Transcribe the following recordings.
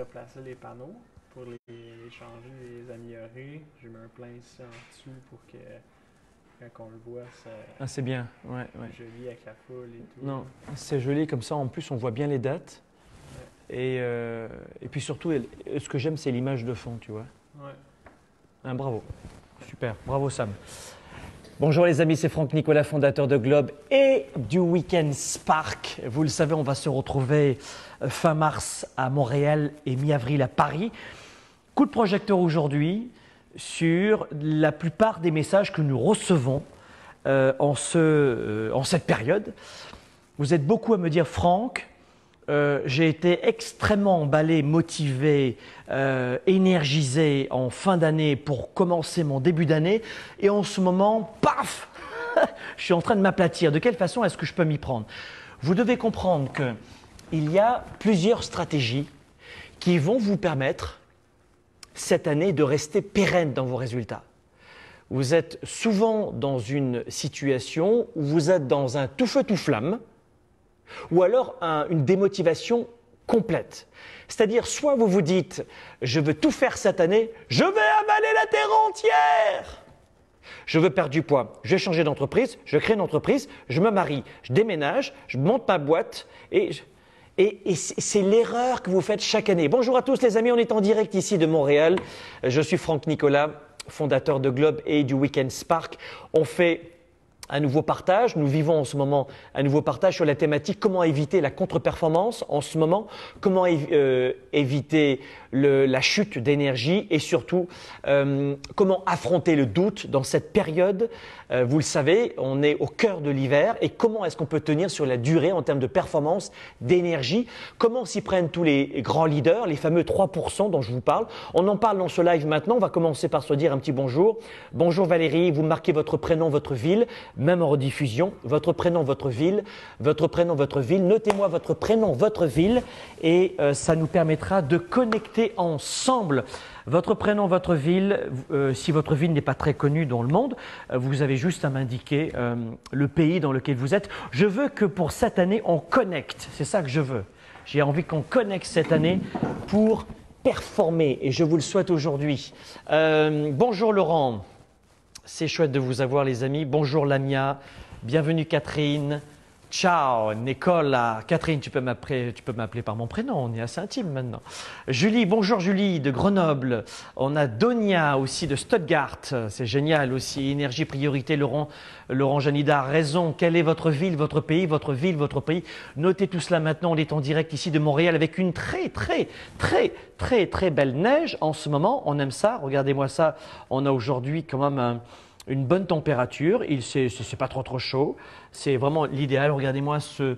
replacer les panneaux pour les changer, les améliorer. J'ai mis un plein ici en dessous pour que quand on le voit, ça... Ah, c'est bien, ouais, ouais. Joli avec la foule et tout. Non, c'est joli comme ça. En plus, on voit bien les dates. Ouais. Et puis surtout, ce que j'aime, c'est l'image de fond, tu vois. Ouais. Ah, bravo. Super. Bravo, Sam. Bonjour les amis, c'est Franck Nicolas, fondateur de Globe et du Weekend Spark. Vous le savez, on va se retrouver fin mars à Montréal et mi-avril à Paris. Coup de projecteur aujourd'hui sur la plupart des messages que nous recevons en cette période. Vous êtes beaucoup à me dire, Franck, j'ai été extrêmement emballé, motivé, énergisé en fin d'année pour commencer mon début d'année. Et en ce moment, paf, je suis en train de m'aplatir. De quelle façon est-ce que je peux m'y prendre? Vous devez comprendre qu'il y a plusieurs stratégies qui vont vous permettre cette année de rester pérenne dans vos résultats. Vous êtes souvent dans une situation où vous êtes dans un tout feu tout flamme, ou alors une démotivation complète. C'est-à-dire, soit vous vous dites « je veux tout faire cette année, je vais avaler la terre entière !» Je veux perdre du poids, je vais changer d'entreprise, je crée une entreprise, je me marie, je déménage, je monte ma boîte et c'est l'erreur que vous faites chaque année. Bonjour à tous les amis, on est en direct ici de Montréal. Je suis Franck Nicolas, fondateur de Globe et du Weekend Spark. On fait un nouveau partage. Nous vivons en ce moment un nouveau partage sur la thématique comment éviter la contre-performance en ce moment, comment éviter la chute d'énergie et surtout comment affronter le doute dans cette période. Vous le savez, on est au cœur de l'hiver et comment est-ce qu'on peut tenir sur la durée en termes de performance, d'énergie, comment s'y prennent tous les grands leaders, les fameux 3% dont je vous parle. On en parle dans ce live maintenant. On va commencer par se dire un petit bonjour. Bonjour Valérie, vous marquez votre prénom, votre ville. Même en rediffusion, votre prénom, votre ville, votre prénom, votre ville. Notez-moi votre prénom, votre ville et ça nous permettra de connecter ensemble. Votre prénom, votre ville, si votre ville n'est pas très connue dans le monde, vous avez juste à m'indiquer le pays dans lequel vous êtes. Je veux que pour cette année, on connecte. C'est ça que je veux. J'ai envie qu'on connecte cette année pour performer et je vous le souhaite aujourd'hui. Bonjour Laurent. C'est chouette de vous avoir les amis. Bonjour Lamia, bienvenue Catherine. Ciao Nicolas. Catherine, tu peux m'appeler par mon prénom, on est assez intime maintenant. Julie, bonjour Julie de Grenoble. On a Donia aussi de Stuttgart, c'est génial aussi. Énergie, priorité, Laurent Janida a raison. Quelle est votre ville, votre pays, votre ville, votre pays? Notez tout cela maintenant, on est en direct ici de Montréal avec une très belle neige en ce moment. On aime ça, regardez-moi ça. On a aujourd'hui quand même une bonne température, c'est pas trop chaud, c'est vraiment l'idéal. Regardez-moi ce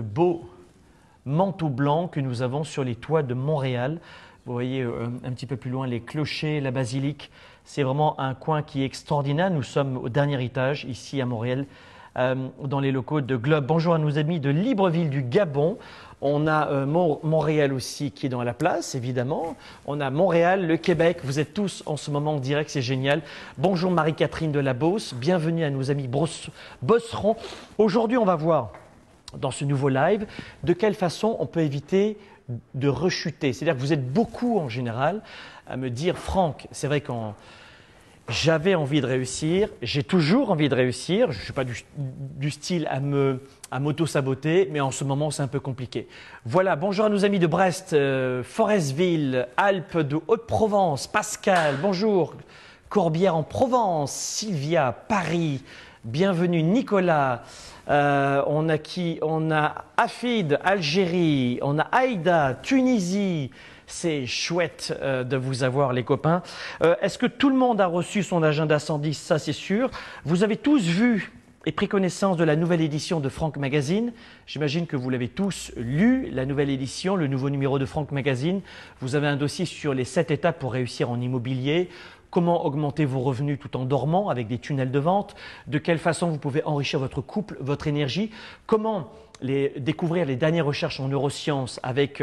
beau manteau blanc que nous avons sur les toits de Montréal. Vous voyez un petit peu plus loin les clochers, la basilique, c'est vraiment un coin qui est extraordinaire. Nous sommes au dernier étage ici à Montréal, dans les locaux de Globe. Bonjour à nos amis de Libreville du Gabon. On a Montréal aussi qui est dans la place, évidemment. On a Montréal, le Québec. Vous êtes tous en ce moment en direct, c'est génial. Bonjour Marie-Catherine de la Beauce. Bienvenue à nos amis Bosserons. Aujourd'hui, on va voir dans ce nouveau live de quelle façon on peut éviter de rechuter. C'est-à-dire que vous êtes beaucoup en général à me dire « Franck, c'est vrai qu'en… J'avais envie de réussir, j'ai toujours envie de réussir, je ne suis pas du style à m'auto-saboter, mais en ce moment c'est un peu compliqué. » Voilà, bonjour à nos amis de Brest, Forestville, Alpes de Haute-Provence, Pascal, bonjour, Corbière en Provence, Sylvia, Paris, bienvenue Nicolas, on a qui? On a Afid, Algérie, on a Aïda, Tunisie. C'est chouette de vous avoir les copains. Est-ce que tout le monde a reçu son agenda 110? Ça c'est sûr. Vous avez tous vu et pris connaissance de la nouvelle édition de Franck Magazine. J'imagine que vous l'avez tous lu, la nouvelle édition, le nouveau numéro de Franck Magazine. Vous avez un dossier sur les 7 étapes pour réussir en immobilier. Comment augmenter vos revenus tout en dormant avec des tunnels de vente? De quelle façon vous pouvez enrichir votre couple, votre énergie? Comment découvrir les dernières recherches en neurosciences avec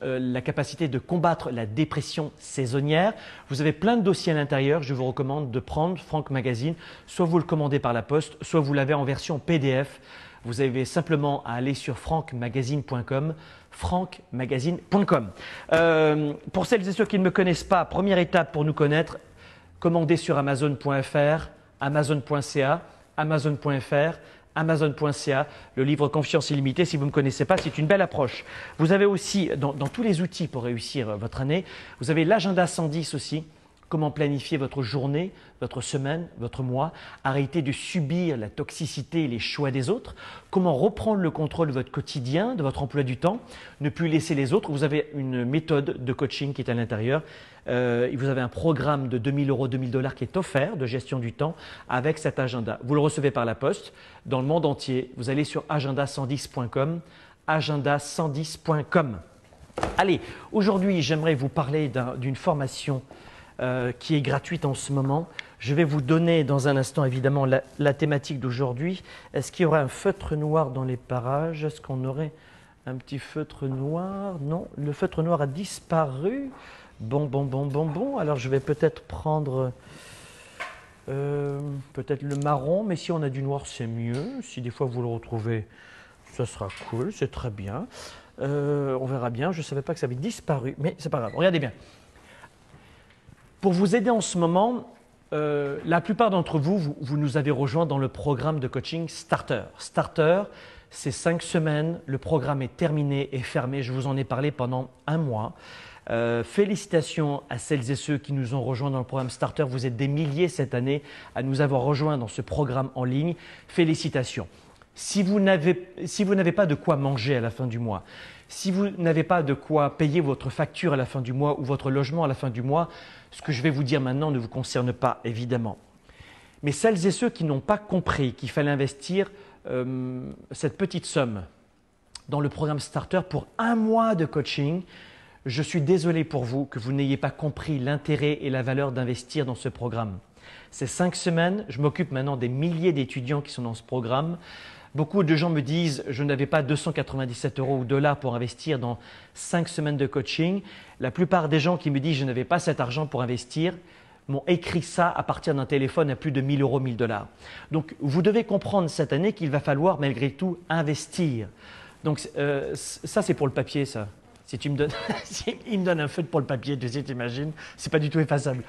la capacité de combattre la dépression saisonnière? Vous avez plein de dossiers à l'intérieur. Je vous recommande de prendre Franck Magazine. Soit vous le commandez par la poste, soit vous l'avez en version PDF. Vous avez simplement à aller sur francmagazine.com. franckmagazine.com. Pour celles et ceux qui ne me connaissent pas, première étape pour nous connaître, commandez sur Amazon.fr, Amazon.ca, Amazon.fr, Amazon.ca, le livre Confiance illimitée. Si vous ne me connaissez pas, c'est une belle approche. Vous avez aussi, dans tous les outils pour réussir votre année, vous avez l'agenda 110 aussi. Comment planifier votre journée, votre semaine, votre mois, arrêter de subir la toxicité et les choix des autres, comment reprendre le contrôle de votre quotidien, de votre emploi du temps, ne plus laisser les autres. Vous avez une méthode de coaching qui est à l'intérieur. Vous avez un programme de 2000 €, 2000 $ qui est offert de gestion du temps avec cet agenda. Vous le recevez par la poste dans le monde entier. Vous allez sur agenda110.com, agenda110.com. Allez, aujourd'hui, j'aimerais vous parler d'une formation qui est gratuite en ce moment. Je vais vous donner dans un instant évidemment la thématique d'aujourd'hui. Est-ce qu'il y aura un feutre noir dans les parages? Est-ce qu'on aurait un petit feutre noir? Non, le feutre noir a disparu. Bon. Alors je vais peut-être prendre peut-être le marron, mais si on a du noir, c'est mieux. Si des fois vous le retrouvez, ça sera cool, c'est très bien. On verra bien, je ne savais pas que ça avait disparu, mais c'est pas grave, regardez bien. Pour vous aider en ce moment, la plupart d'entre vous, vous nous avez rejoints dans le programme de coaching Starter. Starter, c'est 5 semaines, le programme est terminé et fermé, je vous en ai parlé pendant un mois. Félicitations à celles et ceux qui nous ont rejoints dans le programme Starter. Vous êtes des milliers cette année à nous avoir rejoints dans ce programme en ligne. Félicitations. Si vous n'avez pas de quoi manger à la fin du mois, si vous n'avez pas de quoi payer votre facture à la fin du mois ou votre logement à la fin du mois, ce que je vais vous dire maintenant ne vous concerne pas, évidemment. Mais celles et ceux qui n'ont pas compris qu'il fallait investir cette petite somme dans le programme Starter pour un mois de coaching, je suis désolé pour vous que vous n'ayez pas compris l'intérêt et la valeur d'investir dans ce programme. Ces 5 semaines, je m'occupe maintenant des milliers d'étudiants qui sont dans ce programme. Beaucoup de gens me disent « je n'avais pas 297 € ou $ pour investir dans 5 semaines de coaching ». La plupart des gens qui me disent « je n'avais pas cet argent pour investir » m'ont écrit ça à partir d'un téléphone à plus de 1000 €, 1000 $. Donc vous devez comprendre cette année qu'il va falloir malgré tout investir. Donc ça c'est pour le papier ça. Si tu me donnes, si il me donne un feutre pour le papier, tu sais, t'imagines, c'est pas du tout effaçable.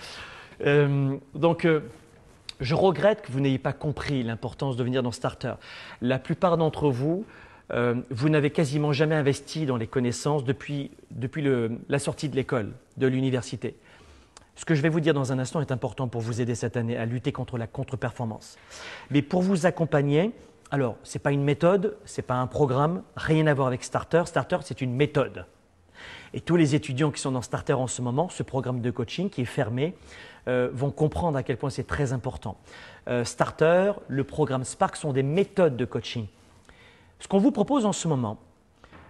Je regrette que vous n'ayez pas compris l'importance de venir dans Starter. La plupart d'entre vous, vous n'avez quasiment jamais investi dans les connaissances depuis la sortie de l'école, de l'université. Ce que je vais vous dire dans un instant est important pour vous aider cette année à lutter contre la contre-performance. Mais pour vous accompagner, alors ce n'est pas une méthode, ce n'est pas un programme, rien à voir avec Starter. Starter, c'est une méthode. Et tous les étudiants qui sont dans Starter en ce moment, ce programme de coaching qui est fermé, vont comprendre à quel point c'est très important. Starter, le programme Spark sont des méthodes de coaching. Ce qu'on vous propose en ce moment,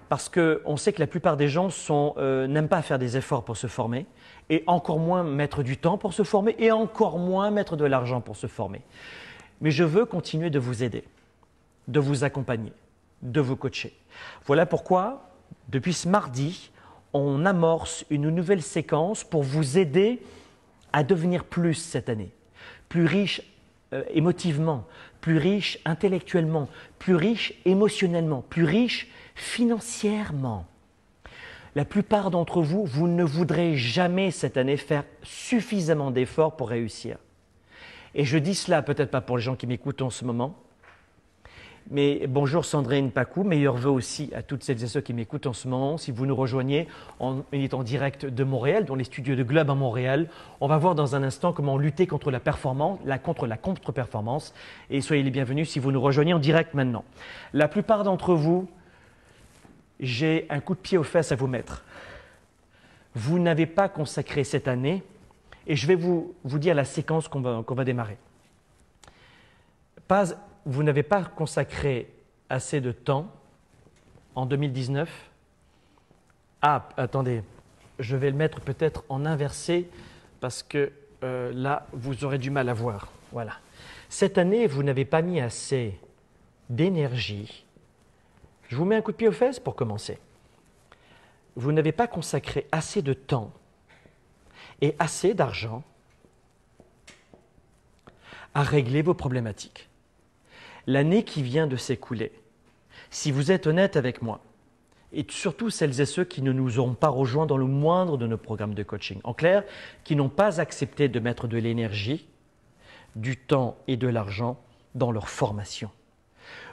parce qu'on sait que la plupart des gens n'aiment pas faire des efforts pour se former, et encore moins mettre du temps pour se former, et encore moins mettre de l'argent pour se former. Mais je veux continuer de vous aider, de vous accompagner, de vous coacher. Voilà pourquoi, depuis ce mardi, on amorce une nouvelle séquence pour vous aider à devenir plus cette année, plus riche émotivement, plus riche intellectuellement, plus riche émotionnellement, plus riche financièrement. La plupart d'entre vous, vous ne voudrez jamais cette année faire suffisamment d'efforts pour réussir. Et je dis cela peut-être pas pour les gens qui m'écoutent en ce moment, mais bonjour Sandrine Pacou, meilleurs vœux aussi à toutes celles et ceux qui m'écoutent en ce moment. Si vous nous rejoignez, on est en direct de Montréal, dans les studios de Globe à Montréal. On va voir dans un instant comment lutter contre la contre-performance. Et soyez les bienvenus si vous nous rejoignez en direct maintenant. La plupart d'entre vous, j'ai un coup de pied aux fesses à vous mettre. Vous n'avez pas consacré cette année, et je vais vous dire la séquence qu'on va démarrer. Vous n'avez pas consacré assez de temps en 2019. Ah, attendez, je vais le mettre peut-être en inversé parce que là, vous aurez du mal à voir. Voilà. Cette année, vous n'avez pas mis assez d'énergie. Je vous mets un coup de pied aux fesses pour commencer. Vous n'avez pas consacré assez de temps et assez d'argent à régler vos problématiques. L'année qui vient de s'écouler, si vous êtes honnête avec moi, et surtout celles et ceux qui ne nous ont pas rejoints dans le moindre de nos programmes de coaching. En clair, qui n'ont pas accepté de mettre de l'énergie, du temps et de l'argent dans leur formation.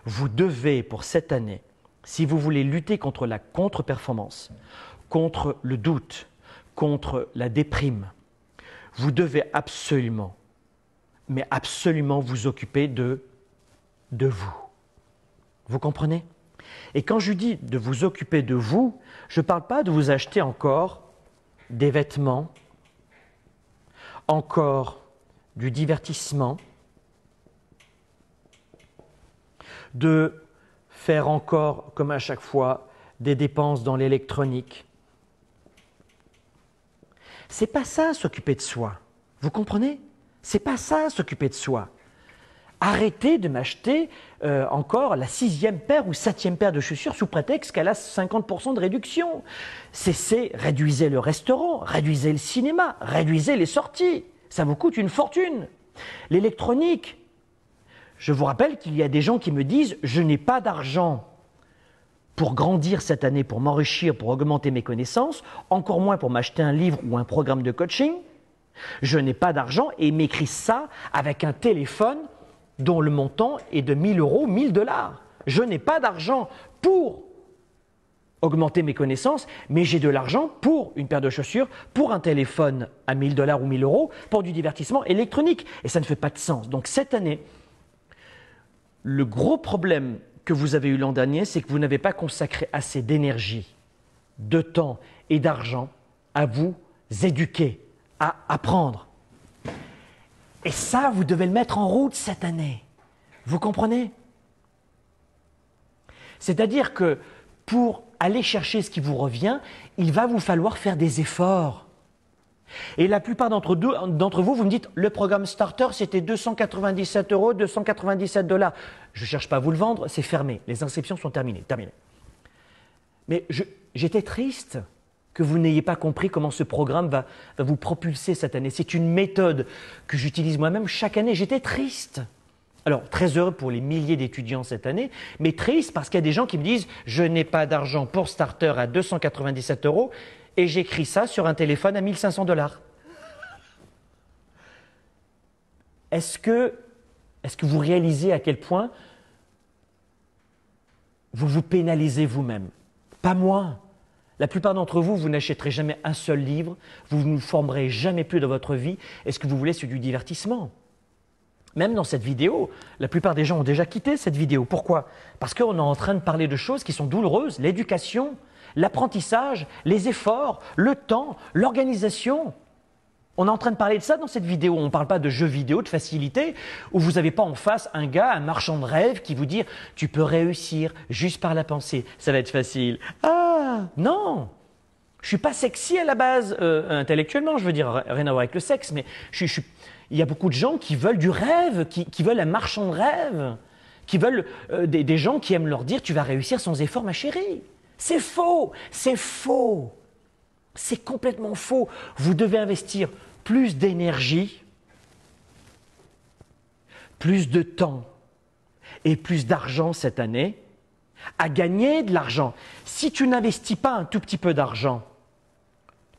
Vous devez, pour cette année, si vous voulez lutter contre la contre-performance, contre le doute, contre la déprime, vous devez absolument, mais absolument vous occuper de vous. Vous comprenez ? Et quand je dis de vous occuper de vous, je ne parle pas de vous acheter encore des vêtements, encore du divertissement, de faire encore, comme à chaque fois, des dépenses dans l'électronique. C'est pas ça s'occuper de soi, vous comprenez? C'est pas ça s'occuper de soi. Arrêtez de m'acheter encore la 6e paire ou 7e paire de chaussures sous prétexte qu'elle a 50% de réduction. Cessez, réduisez le restaurant, réduisez le cinéma, réduisez les sorties. Ça vous coûte une fortune. L'électronique. Je vous rappelle qu'il y a des gens qui me disent « je n'ai pas d'argent pour grandir cette année, pour m'enrichir, pour augmenter mes connaissances, encore moins pour m'acheter un livre ou un programme de coaching. Je n'ai pas d'argent » et ils m'écrivent ça avec un téléphone dont le montant est de 1 000 €, 1 000 $. Je n'ai pas d'argent pour augmenter mes connaissances, mais j'ai de l'argent pour une paire de chaussures, pour un téléphone à 1 000 $ ou 1 000 €, pour du divertissement électronique. Et ça ne fait pas de sens. Donc cette année, le gros problème que vous avez eu l'an dernier, c'est que vous n'avez pas consacré assez d'énergie, de temps et d'argent à vous éduquer, à apprendre. Et ça, vous devez le mettre en route cette année. Vous comprenez? C'est-à-dire que pour aller chercher ce qui vous revient, il va vous falloir faire des efforts. Et la plupart d'entre vous, vous me dites, le programme Starter, c'était 297 €, 297 $. Je ne cherche pas à vous le vendre, c'est fermé. Les inscriptions sont terminées. Mais j'étais triste que vous n'ayez pas compris comment ce programme va vous propulser cette année. C'est une méthode que j'utilise moi-même chaque année. J'étais triste. Alors, très heureux pour les milliers d'étudiants cette année, mais triste parce qu'il y a des gens qui me disent « je n'ai pas d'argent pour Starter à 297 € » et j'écris ça sur un téléphone à 1 500 $. Est-ce que vous réalisez à quel point vous vous pénalisez vous-même? Pas moi. La plupart d'entre vous, vous n'achèterez jamais un seul livre, vous ne vous formerez jamais plus dans votre vie. Est-ce que vous voulez, c'est du divertissement? Même dans cette vidéo, la plupart des gens ont déjà quitté cette vidéo. Pourquoi? Parce qu'on est en train de parler de choses qui sont douloureuses, l'éducation, l'apprentissage, les efforts, le temps, l'organisation. On est en train de parler de ça dans cette vidéo. On ne parle pas de jeux vidéo, de facilité, où vous n'avez pas en face un gars, un marchand de rêve qui vous dit « tu peux réussir juste par la pensée, ça va être facile. » Ah non, je ne suis pas sexy à la base, intellectuellement, je veux dire, rien à voir avec le sexe, mais il y a beaucoup de gens qui veulent du rêve, qui veulent un marchand de rêve, qui veulent des gens qui aiment leur dire « tu vas réussir sans effort ma chérie ». C'est faux, c'est faux, c'est complètement faux. Vous devez investir plus d'énergie, plus de temps et plus d'argent cette année à gagner de l'argent. Si tu n'investis pas un tout petit peu d'argent,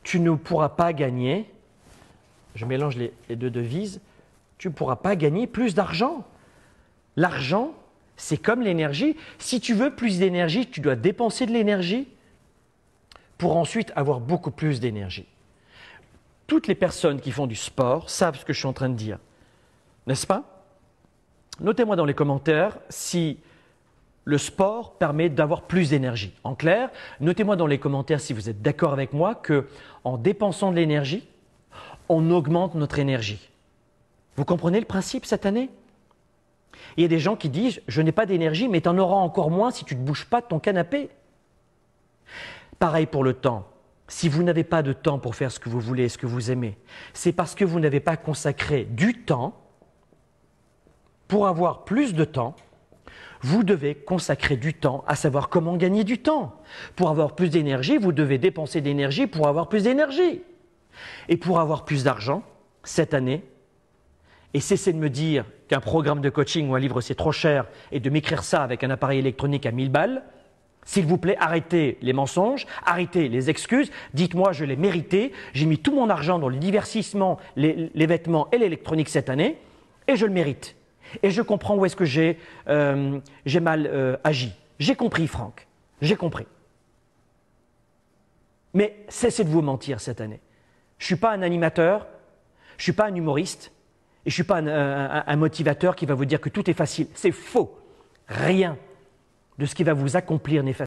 tu ne pourras pas gagner, je mélange les deux devises, tu ne pourras pas gagner plus d'argent. L'argent, c'est comme l'énergie. Si tu veux plus d'énergie, tu dois dépenser de l'énergie pour ensuite avoir beaucoup plus d'énergie. Toutes les personnes qui font du sport savent ce que je suis en train de dire, n'est-ce pas? Notez-moi dans les commentaires si le sport permet d'avoir plus d'énergie. En clair, notez-moi dans les commentaires si vous êtes d'accord avec moi qu'en dépensant de l'énergie, on augmente notre énergie. Vous comprenez le principe cette année? Il y a des gens qui disent « je n'ai pas d'énergie, mais tu en auras encore moins si tu ne te bouges pas de ton canapé ». Pareil pour le temps. Si vous n'avez pas de temps pour faire ce que vous voulez et ce que vous aimez, c'est parce que vous n'avez pas consacré du temps. Pour avoir plus de temps, vous devez consacrer du temps à savoir comment gagner du temps. Pour avoir plus d'énergie, vous devez dépenser d'énergie pour avoir plus d'énergie. Et pour avoir plus d'argent, cette année, et cessez de me dire qu'un programme de coaching ou un livre c'est trop cher et de m'écrire ça avec un appareil électronique à 1 000 $, S'il vous plaît, arrêtez les mensonges, arrêtez les excuses, dites-moi je l'ai mérité, j'ai mis tout mon argent dans le divertissement, les vêtements et l'électronique cette année et je le mérite. Et je comprends où est-ce que j'ai mal agi. J'ai compris Franck, j'ai compris. Mais cessez de vous mentir cette année. Je ne suis pas un animateur, je ne suis pas un humoriste, et je ne suis pas un motivateur qui va vous dire que tout est facile. C'est faux. Rien de ce qui va vous accomplir n'est facile.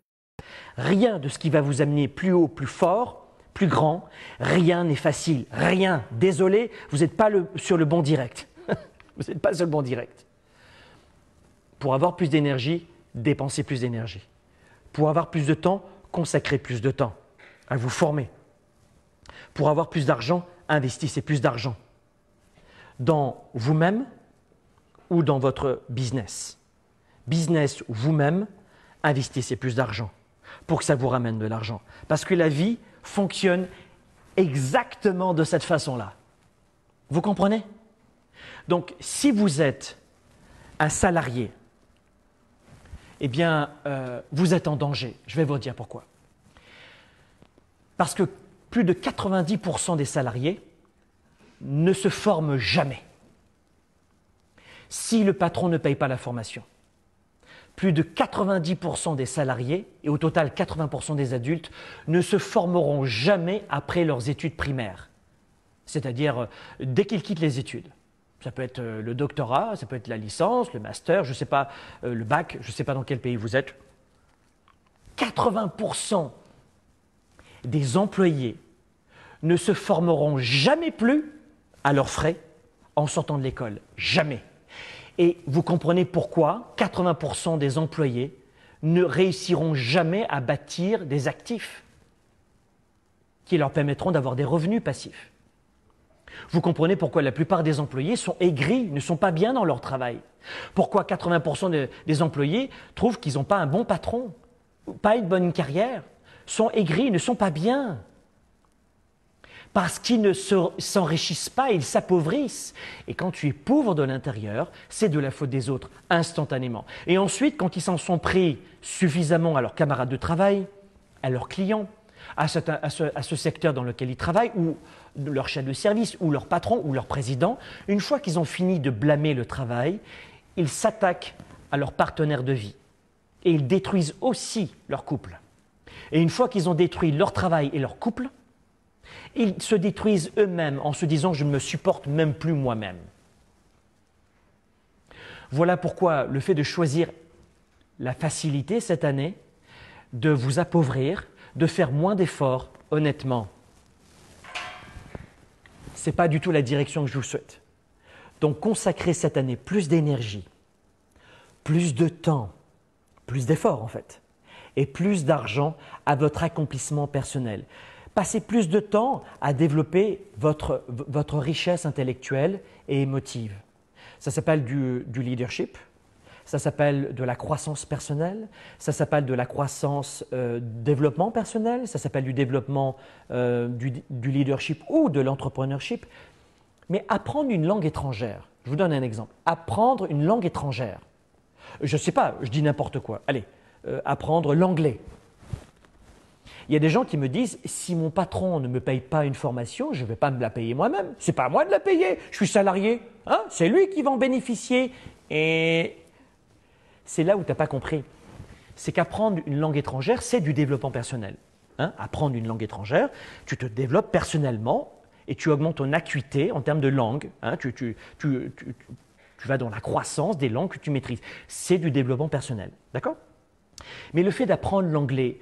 Rien de ce qui va vous amener plus haut, plus fort, plus grand. Rien n'est facile. Rien. Désolé, vous n'êtes pas sur le bon direct. Vous n'êtes pas sur le bon direct. Pour avoir plus d'énergie, dépensez plus d'énergie. Pour avoir plus de temps, consacrez plus de temps à vous former. Pour avoir plus d'argent, investissez plus d'argent dans vous-même ou dans votre business. Business ou vous-même, investissez plus d'argent pour que ça vous ramène de l'argent. Parce que la vie fonctionne exactement de cette façon-là. Vous comprenez? Donc, si vous êtes un salarié, eh bien, vous êtes en danger. Je vais vous dire pourquoi. Parce que plus de 90% des salariés ne se forment jamais. Si le patron ne paye pas la formation, plus de 90% des salariés, et au total 80% des adultes, ne se formeront jamais après leurs études primaires. C'est-à-dire dès qu'ils quittent les études. Ça peut être le doctorat, ça peut être la licence, le master, je ne sais pas, le bac, je ne sais pas dans quel pays vous êtes. 80% des employés ne se formeront jamais plus à leurs frais en sortant de l'école. Jamais. Et vous comprenez pourquoi 80% des employés ne réussiront jamais à bâtir des actifs qui leur permettront d'avoir des revenus passifs. Vous comprenez pourquoi la plupart des employés sont aigris, ne sont pas bien dans leur travail. Pourquoi 80% des employés trouvent qu'ils n'ont pas un bon patron, pas une bonne carrière, sont aigris, ne sont pas bien. Parce qu'ils ne s'enrichissent pas, ils s'appauvrissent. Et quand tu es pauvre de l'intérieur, c'est de la faute des autres, instantanément. Et ensuite, quand ils s'en sont pris suffisamment à leurs camarades de travail, à leurs clients, à ce secteur dans lequel ils travaillent, ou leur chef de service, ou leur patron, ou leur président, une fois qu'ils ont fini de blâmer le travail, ils s'attaquent à leurs partenaires de vie. Et ils détruisent aussi leur couple. Et une fois qu'ils ont détruit leur travail et leur couple, ils se détruisent eux-mêmes en se disant « je ne me supporte même plus moi-même ». Voilà pourquoi le fait de choisir la facilité cette année, de vous appauvrir, de faire moins d'efforts, honnêtement, ce n'est pas du tout la direction que je vous souhaite. Donc consacrez cette année plus d'énergie, plus de temps, plus d'efforts en fait, et plus d'argent à votre accomplissement personnel. Passez plus de temps à développer votre richesse intellectuelle et émotive. Ça s'appelle du leadership, ça s'appelle de la croissance personnelle, ça s'appelle de la croissance développement personnel, ça s'appelle du développement du leadership ou de l'entrepreneurship. Mais apprendre une langue étrangère, je vous donne un exemple, apprendre une langue étrangère, je ne sais pas, je dis n'importe quoi, allez. Apprendre l'anglais. Il y a des gens qui me disent « si mon patron ne me paye pas une formation, je ne vais pas me la payer moi-même. C'est pas à moi de la payer, je suis salarié. Hein? C'est lui qui va en bénéficier. » Et c'est là où tu n'as pas compris. C'est qu'apprendre une langue étrangère, c'est du développement personnel. Hein? Apprendre une langue étrangère, tu te développes personnellement et tu augmentes ton acuité en termes de langue. Hein? Tu vas dans la croissance des langues que tu maîtrises. C'est du développement personnel. D'accord ? Mais le fait d'apprendre l'anglais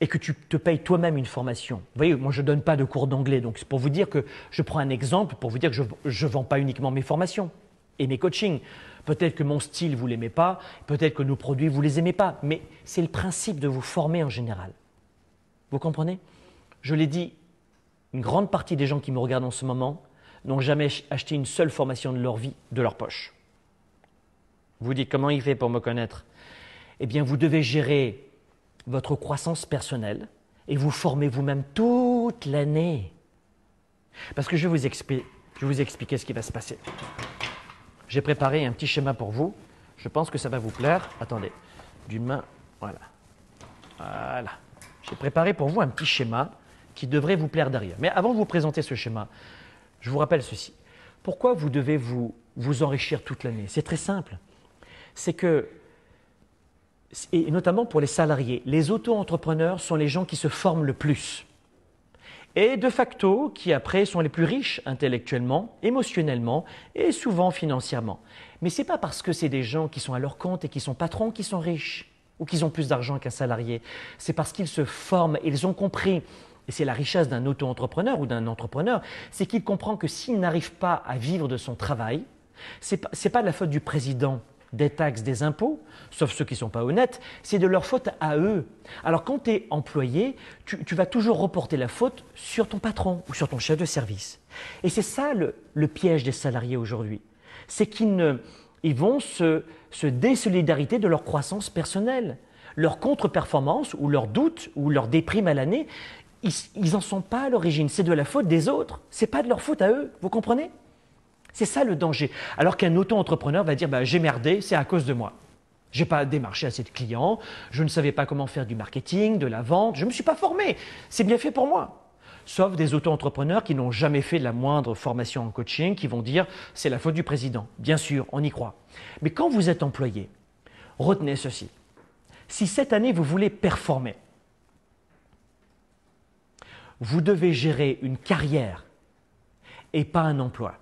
et que tu te payes toi-même une formation, vous voyez, moi je ne donne pas de cours d'anglais, donc c'est pour vous dire que je prends un exemple, pour vous dire que je ne vends pas uniquement mes formations et mes coachings. Peut-être que mon style, vous ne l'aimez pas, peut-être que nos produits, vous ne les aimez pas, mais c'est le principe de vous former en général. Vous comprenez? Je l'ai dit, une grande partie des gens qui me regardent en ce moment n'ont jamais acheté une seule formation de leur vie, de leur poche. Vous dites, comment il fait pour me connaître? Eh bien, vous devez gérer votre croissance personnelle et vous former vous-même toute l'année. Parce que je vais vous expliquer ce qui va se passer. J'ai préparé un petit schéma pour vous. Je pense que ça va vous plaire. Attendez, d'une main, voilà. Voilà. J'ai préparé pour vous un petit schéma qui devrait vous plaire derrière. Mais avant de vous présenter ce schéma, je vous rappelle ceci. Pourquoi vous devez vous enrichir toute l'année? C'est très simple. C'est que, et notamment pour les salariés, les auto-entrepreneurs sont les gens qui se forment le plus. Et de facto, qui après sont les plus riches intellectuellement, émotionnellement et souvent financièrement. Mais ce n'est pas parce que c'est des gens qui sont à leur compte et qui sont patrons qui sont riches ou qu'ils ont plus d'argent qu'un salarié. C'est parce qu'ils se forment, ils ont compris. Et c'est la richesse d'un auto-entrepreneur ou d'un entrepreneur, c'est qu'il comprend que s'il n'arrive pas à vivre de son travail, ce n'est pas de la faute du président, des taxes, des impôts, sauf ceux qui ne sont pas honnêtes, c'est de leur faute à eux. Alors quand tu es employé, tu vas toujours reporter la faute sur ton patron ou sur ton chef de service. Et c'est ça le piège des salariés aujourd'hui, c'est qu'ils vont se désolidariser de leur croissance personnelle, leur contre-performance ou leur doute ou leur déprime à l'année, ils n'en sont pas à l'origine, c'est de la faute des autres, c'est pas de leur faute à eux, vous comprenez ? C'est ça le danger. Alors qu'un auto-entrepreneur va dire bah, « j'ai merdé, c'est à cause de moi. Je n'ai pas démarché assez de clients, je ne savais pas comment faire du marketing, de la vente, je ne me suis pas formé, c'est bien fait pour moi. » Sauf des auto-entrepreneurs qui n'ont jamais fait de la moindre formation en coaching, qui vont dire « c'est la faute du président ». Bien sûr, on y croit. Mais quand vous êtes employé, retenez ceci. Si cette année vous voulez performer, vous devez gérer une carrière et pas un emploi.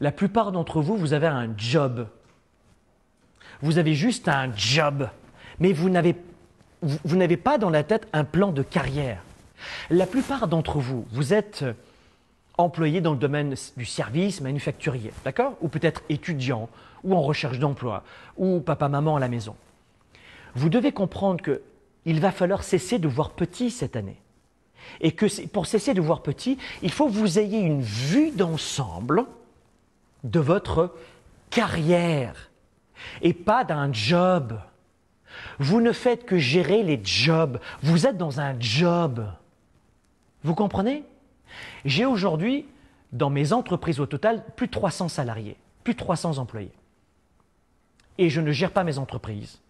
La plupart d'entre vous, vous avez un job. Vous avez juste un job, mais vous n'avez pas dans la tête un plan de carrière. La plupart d'entre vous, vous êtes employé dans le domaine du service manufacturier, d'accord? Ou peut-être étudiant, ou en recherche d'emploi, ou papa-maman à la maison. Vous devez comprendre qu'il va falloir cesser de voir petit cette année. Et que pour cesser de voir petit, il faut que vous ayez une vue d'ensemble de votre carrière et pas d'un job. Vous ne faites que gérer les jobs. Vous êtes dans un job. Vous comprenez? J'ai aujourd'hui, dans mes entreprises au total, plus de 300 salariés, plus de 300 employés. Et je ne gère pas mes entreprises.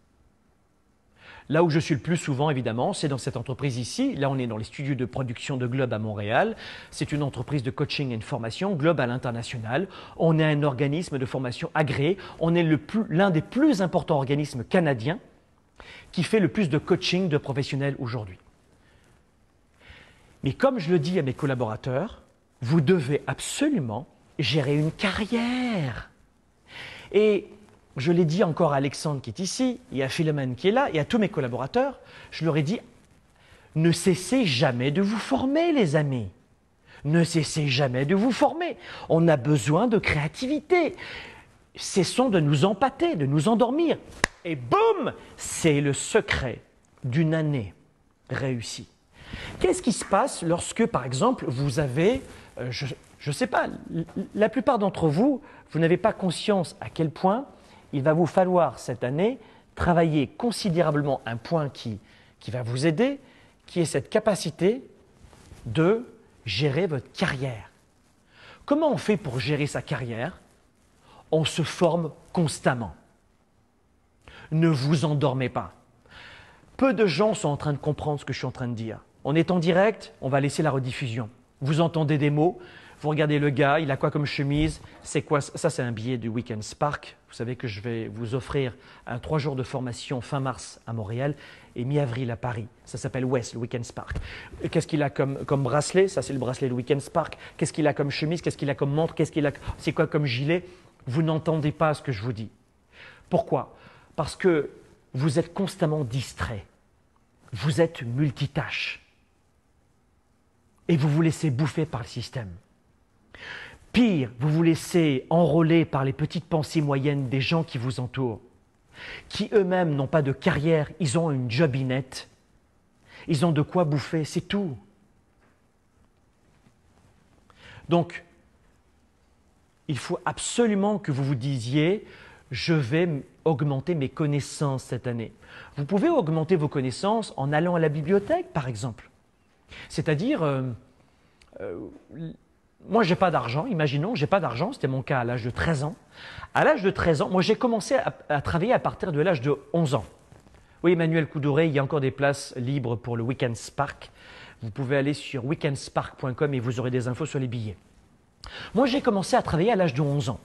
Là où je suis le plus souvent, évidemment, c'est dans cette entreprise ici. Là, on est dans les studios de production de Globe à Montréal. C'est une entreprise de coaching et de formation, Globe à l'international. On est un organisme de formation agréé. On est l'un des plus importants organismes canadiens qui fait le plus de coaching de professionnels aujourd'hui. Mais comme je le dis à mes collaborateurs, vous devez absolument gérer une carrière. Et je l'ai dit encore à Alexandre qui est ici, et à Philomène qui est là, et à tous mes collaborateurs, je leur ai dit, ne cessez jamais de vous former les amis. Ne cessez jamais de vous former. On a besoin de créativité. Cessons de nous empâter, de nous endormir. Et boum, c'est le secret d'une année réussie. Qu'est-ce qui se passe lorsque, par exemple, vous avez, je ne sais pas, la plupart d'entre vous, vous n'avez pas conscience à quel point il va vous falloir cette année travailler considérablement un point qui va vous aider, qui est cette capacité de gérer votre carrière. Comment on fait pour gérer sa carrière? On se forme constamment. Ne vous endormez pas. Peu de gens sont en train de comprendre ce que je suis en train de dire. On est en direct, on va laisser la rediffusion. Vous entendez des mots. Vous regardez le gars, il a quoi comme chemise? C'est quoi? Ça, c'est un billet du Weekend Spark. Vous savez que je vais vous offrir un 3 jours de formation fin mars à Montréal et mi-avril à Paris. Ça s'appelle West, le Weekend Spark. Qu'est-ce qu'il a comme bracelet? Ça, c'est le bracelet du Weekend Spark. Qu'est-ce qu'il a comme chemise? Qu'est-ce qu'il a comme montre? Qu'est-ce qu'il a? C'est quoi comme gilet? Vous n'entendez pas ce que je vous dis. Pourquoi? Parce que vous êtes constamment distrait. Vous êtes multitâche. Et vous vous laissez bouffer par le système. Pire, vous vous laissez enrôler par les petites pensées moyennes des gens qui vous entourent, qui eux-mêmes n'ont pas de carrière, ils ont une jobinette, ils ont de quoi bouffer, c'est tout. Donc, il faut absolument que vous vous disiez « je vais augmenter mes connaissances cette année ». Vous pouvez augmenter vos connaissances en allant à la bibliothèque, par exemple. C'est-à-dire… moi, je n'ai pas d'argent, imaginons, je n'ai pas d'argent, c'était mon cas à l'âge de 13 ans. À l'âge de 13 ans, moi j'ai commencé à travailler à partir de l'âge de 11 ans. Oui, Emmanuel Coudouré, il y a encore des places libres pour le Weekend Spark. Vous pouvez aller sur weekendspark.com et vous aurez des infos sur les billets. Moi, j'ai commencé à travailler à l'âge de 11 ans.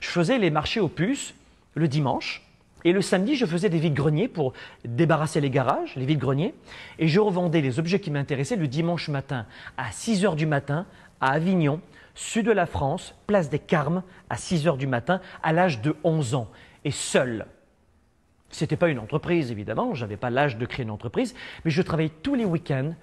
Je faisais les marchés aux puces le dimanche et le samedi, je faisais des vides-greniers pour débarrasser les garages, les vides-greniers, et je revendais les objets qui m'intéressaient le dimanche matin à 6 h du matin à Avignon, sud de la France, place des Carmes, à 6 h du matin à l'âge de 11 ans et seul. Ce n'était pas une entreprise, évidemment, je n'avais pas l'âge de créer une entreprise, mais je travaillais tous les week-ends.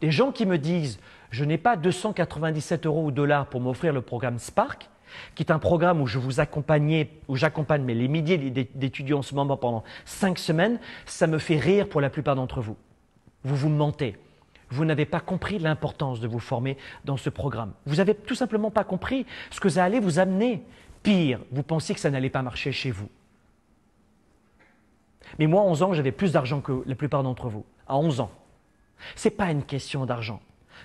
Des gens qui me disent « je n'ai pas 297 € ou dollars pour m'offrir le programme Spark », qui est un programme où je vous accompagne, où j'accompagne les milliers d'étudiants en ce moment pendant 5 semaines, ça me fait rire pour la plupart d'entre vous. Vous vous mentez. Vous n'avez pas compris l'importance de vous former dans ce programme. Vous n'avez tout simplement pas compris ce que ça allait vous amener. Pire, vous pensiez que ça n'allait pas marcher chez vous. Mais moi, à 11 ans, j'avais plus d'argent que la plupart d'entre vous. À 11 ans. Ce n'est pas une question d'argent.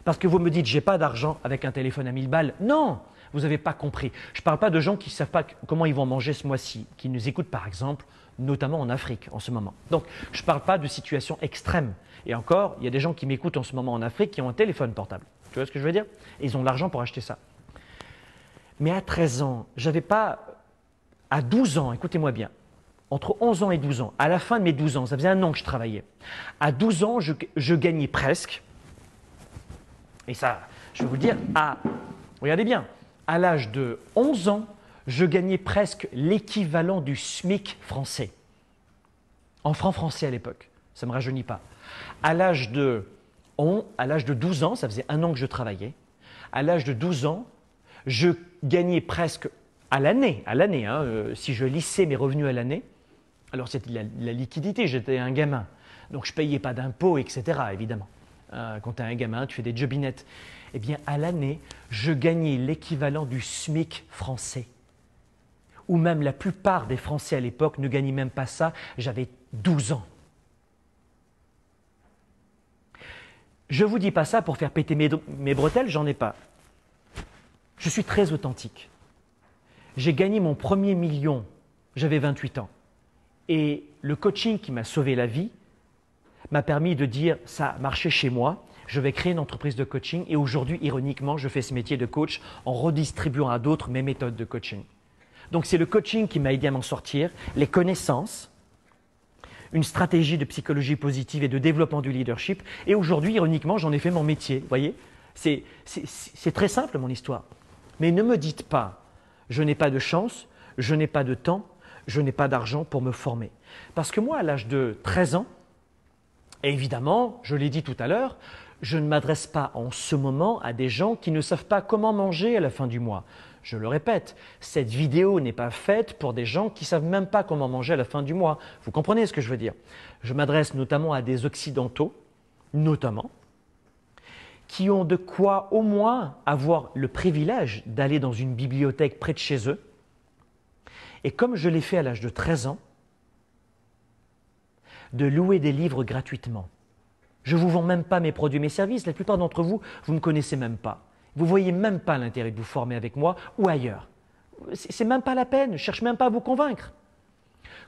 Parce que vous me dites, j'ai pas d'argent avec un téléphone à 1000 balles. Non, vous n'avez pas compris. Je ne parle pas de gens qui ne savent pas comment ils vont manger ce mois-ci, qui nous écoutent par exemple, notamment en Afrique en ce moment. Donc, je ne parle pas de situation extrême. Et encore, il y a des gens qui m'écoutent en ce moment en Afrique qui ont un téléphone portable. Tu vois ce que je veux dire? Et ils ont de l'argent pour acheter ça. Mais à 13 ans, j'avais pas, à 12 ans, écoutez-moi bien, entre 11 ans et 12 ans, à la fin de mes 12 ans, ça faisait un an que je travaillais, à 12 ans, je gagnais presque, et ça, je vais vous le dire, regardez bien, à l'âge de 11 ans, je gagnais presque l'équivalent du SMIC français, en francs français à l'époque, ça ne me rajeunit pas. À l'âge de 12 ans, ça faisait un an que je travaillais, à l'âge de 12 ans, je gagnais presque à l'année, hein, si je lissais mes revenus à l'année, alors c'était la liquidité, j'étais un gamin, donc je ne payais pas d'impôts, etc. évidemment. Quand tu es un gamin, tu fais des jobinettes. Eh bien, à l'année, je gagnais l'équivalent du SMIC français, ou même la plupart des Français à l'époque ne gagnaient même pas ça, j'avais 12 ans. Je ne vous dis pas ça pour faire péter mes bretelles, j'en ai pas. Je suis très authentique. J'ai gagné mon premier million, j'avais 28 ans. Et le coaching qui m'a sauvé la vie m'a permis de dire « ça a marché chez moi, je vais créer une entreprise de coaching » et aujourd'hui, ironiquement, je fais ce métier de coach en redistribuant à d'autres mes méthodes de coaching. Donc c'est le coaching qui m'a aidé à m'en sortir, les connaissances, une stratégie de psychologie positive et de développement du leadership et aujourd'hui, ironiquement, j'en ai fait mon métier, vous voyez ? C'est très simple mon histoire. Mais ne me dites pas, je n'ai pas de chance, je n'ai pas de temps, je n'ai pas d'argent pour me former. Parce que moi, à l'âge de 13 ans, et évidemment, je l'ai dit tout à l'heure, je ne m'adresse pas en ce moment à des gens qui ne savent pas comment manger à la fin du mois. Je le répète, cette vidéo n'est pas faite pour des gens qui ne savent même pas comment manger à la fin du mois. Vous comprenez ce que je veux dire? Je m'adresse notamment à des occidentaux, notamment, qui ont de quoi au moins avoir le privilège d'aller dans une bibliothèque près de chez eux. Et comme je l'ai fait à l'âge de 13 ans, de louer des livres gratuitement. Je ne vous vends même pas mes produits, mes services. La plupart d'entre vous, vous ne me connaissez même pas. Vous ne voyez même pas l'intérêt de vous former avec moi ou ailleurs. Ce n'est même pas la peine, je ne cherche même pas à vous convaincre.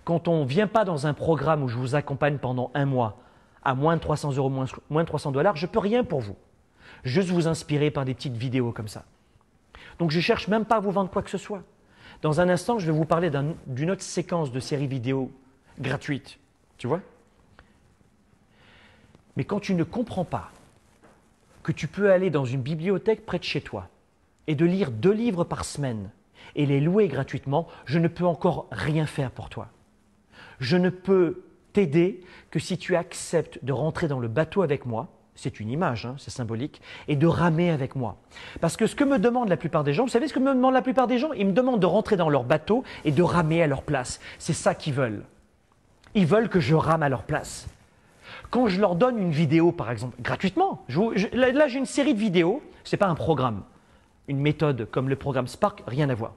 Quand on ne vient pas dans un programme où je vous accompagne pendant un mois, à moins de 300 €, moins de 300 $, je ne peux rien pour vous. Juste vous inspirer par des petites vidéos comme ça. Donc je ne cherche même pas à vous vendre quoi que ce soit. Dans un instant, je vais vous parler d'une autre séquence de séries vidéo gratuites. Tu vois? Mais quand tu ne comprends pas que tu peux aller dans une bibliothèque près de chez toi et de lire 2 livres par semaine et les louer gratuitement, je ne peux encore rien faire pour toi. Je ne peux t'aider que si tu acceptes de rentrer dans le bateau avec moi. C'est une image, hein, c'est symbolique, et de ramer avec moi. Parce que ce que me demandent la plupart des gens, vous savez ce que me demandent la plupart des gens? Ils me demandent de rentrer dans leur bateau et de ramer à leur place. C'est ça qu'ils veulent. Ils veulent que je rame à leur place. Quand je leur donne une vidéo, par exemple, gratuitement, là j'ai une série de vidéos, ce n'est pas un programme, une méthode comme le programme Spark, rien à voir.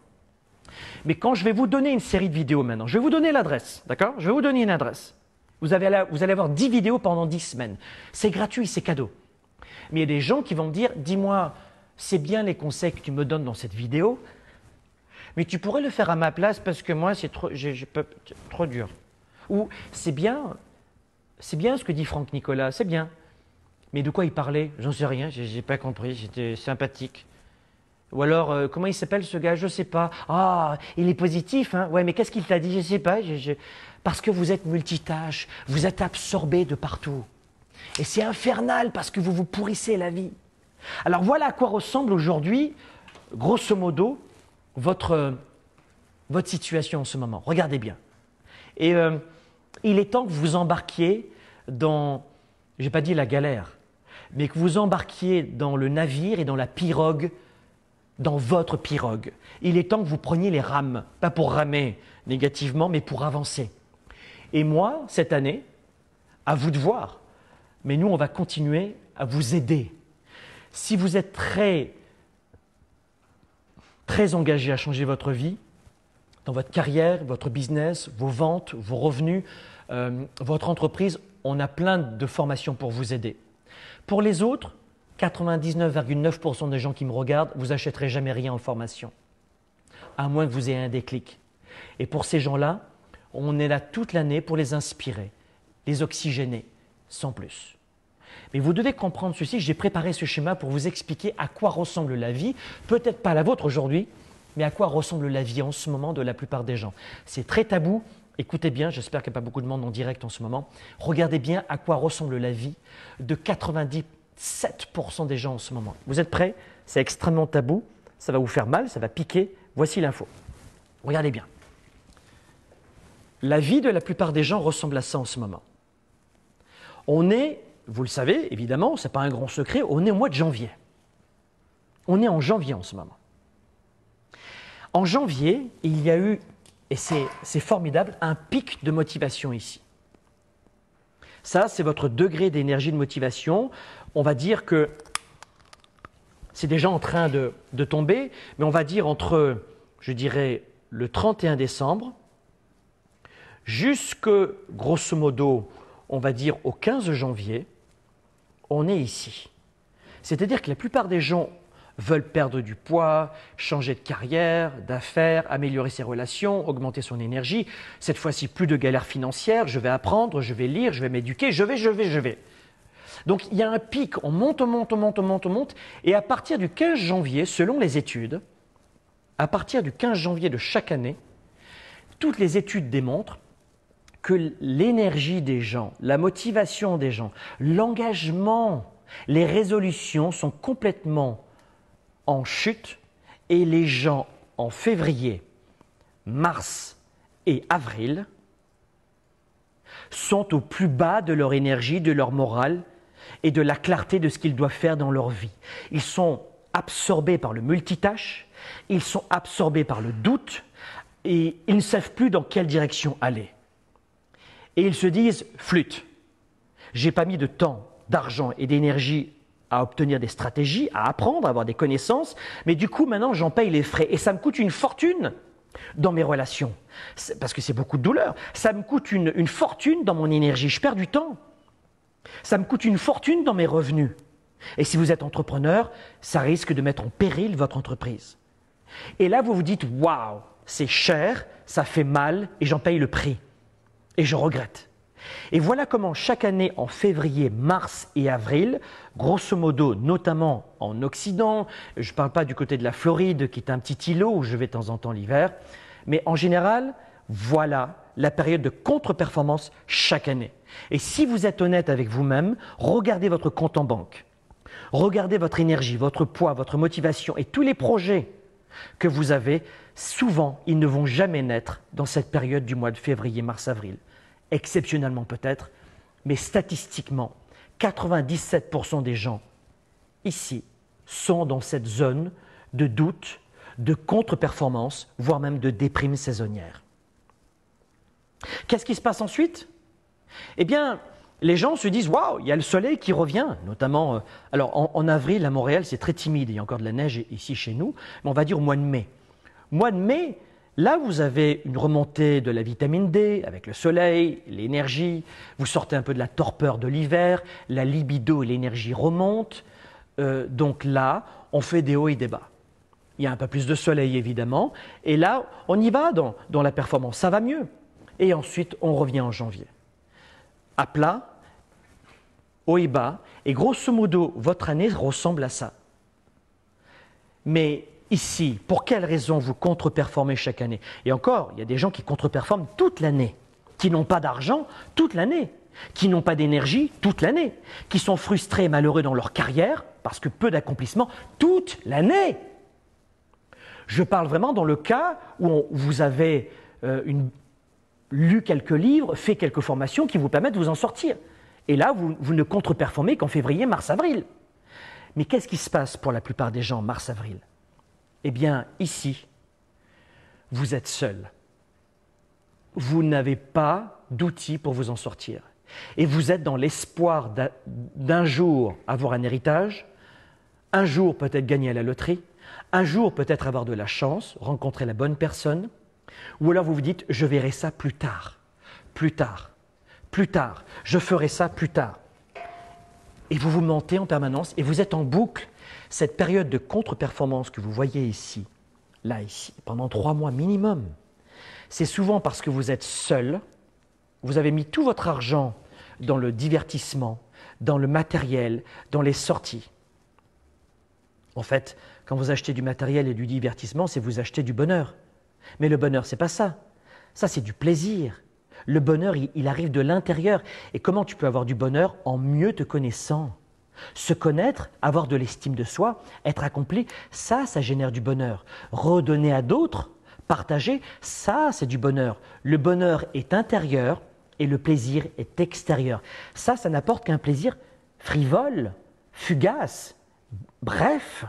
Mais quand je vais vous donner une série de vidéos maintenant, je vais vous donner l'adresse, d'accord? Je vais vous donner une adresse. Vous allez avoir 10 vidéos pendant 10 semaines. C'est gratuit, c'est cadeau. Mais il y a des gens qui vont me dire « Dis-moi, c'est bien les conseils que tu me donnes dans cette vidéo, mais tu pourrais le faire à ma place parce que moi, c'est trop, trop dur. Ou c'est bien ce que dit Franck Nicolas, c'est bien. Mais de quoi il parlait? J'en sais rien, j'ai pas compris, j'étais sympathique. Ou alors, comment il s'appelle ce gars? Je sais pas. Ah, il est positif, hein? Ouais, mais qu'est-ce qu'il t'a dit? Je sais pas. Parce que vous êtes multitâche, vous êtes absorbé de partout. Et c'est infernal parce que vous vous pourrissez la vie. Alors voilà à quoi ressemble aujourd'hui, grosso modo, votre situation en ce moment. Regardez bien. Et il est temps que vous embarquiez dans, je n'ai pas dit la galère, mais que vous embarquiez dans le navire et dans la pirogue, dans votre pirogue. Il est temps que vous preniez les rames, pas pour ramer négativement, mais pour avancer. Et moi, cette année, à vous de voir, mais nous, on va continuer à vous aider. Si vous êtes très, très engagé à changer votre vie, dans votre carrière, votre business, vos ventes, vos revenus, votre entreprise, on a plein de formations pour vous aider. Pour les autres, 99,9% des gens qui me regardent, vous n'achèterez jamais rien en formation, à moins que vous ayez un déclic. Et pour ces gens-là, on est là toute l'année pour les inspirer, les oxygéner, sans plus. Mais vous devez comprendre ceci, j'ai préparé ce schéma pour vous expliquer à quoi ressemble la vie, peut-être pas la vôtre aujourd'hui, mais à quoi ressemble la vie en ce moment de la plupart des gens. C'est très tabou, écoutez bien, j'espère qu'il n'y a pas beaucoup de monde en direct en ce moment. Regardez bien à quoi ressemble la vie de 97% des gens en ce moment. Vous êtes prêts? C'est extrêmement tabou, ça va vous faire mal, ça va piquer. Voici l'info. Regardez bien. La vie de la plupart des gens ressemble à ça en ce moment. On est, vous le savez évidemment, ce n'est pas un grand secret, on est au mois de janvier. On est en janvier en ce moment. En janvier, il y a eu, et c'est formidable, un pic de motivation ici. Ça, c'est votre degré d'énergie de motivation. On va dire que c'est déjà en train de tomber, mais on va dire entre, je dirais, le 31 décembre jusque, grosso modo, on va dire au 15 janvier, on est ici. C'est-à-dire que la plupart des gens veulent perdre du poids, changer de carrière, d'affaires, améliorer ses relations, augmenter son énergie. Cette fois-ci, plus de galères financières, je vais apprendre, je vais lire, je vais m'éduquer, je vais. Donc il y a un pic, on monte, on monte, on monte, on monte, on monte. Et à partir du 15 janvier, selon les études, à partir du 15 janvier de chaque année, toutes les études démontrent que l'énergie des gens, la motivation des gens, l'engagement, les résolutions sont complètement en chute et les gens en février, mars et avril sont au plus bas de leur énergie, de leur morale et de la clarté de ce qu'ils doivent faire dans leur vie. Ils sont absorbés par le multitâche, ils sont absorbés par le doute et ils ne savent plus dans quelle direction aller. Et ils se disent « flûte, j'ai pas mis de temps, d'argent et d'énergie à obtenir des stratégies, à apprendre, à avoir des connaissances, mais du coup maintenant j'en paye les frais et ça me coûte une fortune dans mes relations, parce que c'est beaucoup de douleur, ça me coûte une fortune dans mon énergie, je perds du temps, ça me coûte une fortune dans mes revenus. » Et si vous êtes entrepreneur, ça risque de mettre en péril votre entreprise. Et là vous vous dites « waouh, c'est cher, ça fait mal et j'en paye le prix. » Et je regrette. Et voilà comment chaque année, en février, mars et avril, grosso modo, notamment en Occident, je ne parle pas du côté de la Floride qui est un petit îlot où je vais de temps en temps l'hiver, mais en général, voilà la période de contre-performance chaque année. Et si vous êtes honnête avec vous-même, regardez votre compte en banque, regardez votre énergie, votre poids, votre motivation et tous les projets que vous avez, souvent, ils ne vont jamais naître dans cette période du mois de février, mars, avril. Exceptionnellement peut-être, mais statistiquement, 97% des gens ici sont dans cette zone de doute, de contre-performance, voire même de déprime saisonnière. Qu'est-ce qui se passe ensuite? Eh bien, les gens se disent « waouh, il y a le soleil qui revient », notamment alors en avril à Montréal, c'est très timide, il y a encore de la neige ici chez nous, mais on va dire au mois de mai. Mois de mai, là vous avez une remontée de la vitamine D avec le soleil, l'énergie, vous sortez un peu de la torpeur de l'hiver, la libido et l'énergie remontent, donc là on fait des hauts et des bas. il y a un peu plus de soleil évidemment, et là on y va dans la performance, ça va mieux. Et ensuite on revient en janvier. À plat, haut et bas, et grosso modo votre année ressemble à ça. Mais ici, pour quelles raisons vous contre-performez chaque année? Et encore, il y a des gens qui contre-performent toute l'année, qui n'ont pas d'argent toute l'année, qui n'ont pas d'énergie toute l'année, qui sont frustrés et malheureux dans leur carrière parce que peu d'accomplissements toute l'année. Je parle vraiment dans le cas où vous avez lu quelques livres, fait quelques formations qui vous permettent de vous en sortir. Et là, vous ne contre-performez qu'en février, mars, avril. Mais qu'est-ce qui se passe pour la plupart des gens en mars, avril? Eh bien, ici, vous êtes seul. Vous n'avez pas d'outils pour vous en sortir. Et vous êtes dans l'espoir d'un jour avoir un héritage, un jour peut-être gagner à la loterie, un jour peut-être avoir de la chance, rencontrer la bonne personne, ou alors vous vous dites « je verrai ça plus tard, plus tard, plus tard, je ferai ça plus tard ». Et vous vous mentez en permanence et vous êtes en boucle. Cette période de contre-performance que vous voyez ici, là, ici, pendant 3 mois minimum, c'est souvent parce que vous êtes seul, vous avez mis tout votre argent dans le divertissement, dans le matériel, dans les sorties. En fait, quand vous achetez du matériel et du divertissement, c'est vous achetez du bonheur. Mais le bonheur, c'est pas ça. Ça, c'est du plaisir. Le bonheur, il arrive de l'intérieur. Et comment tu peux avoir du bonheur en mieux te connaissant? Se connaître, avoir de l'estime de soi, être accompli, ça génère du bonheur. Redonner à d'autres, partager, ça, c'est du bonheur. Le bonheur est intérieur et le plaisir est extérieur. Ça n'apporte qu'un plaisir frivole, fugace, bref.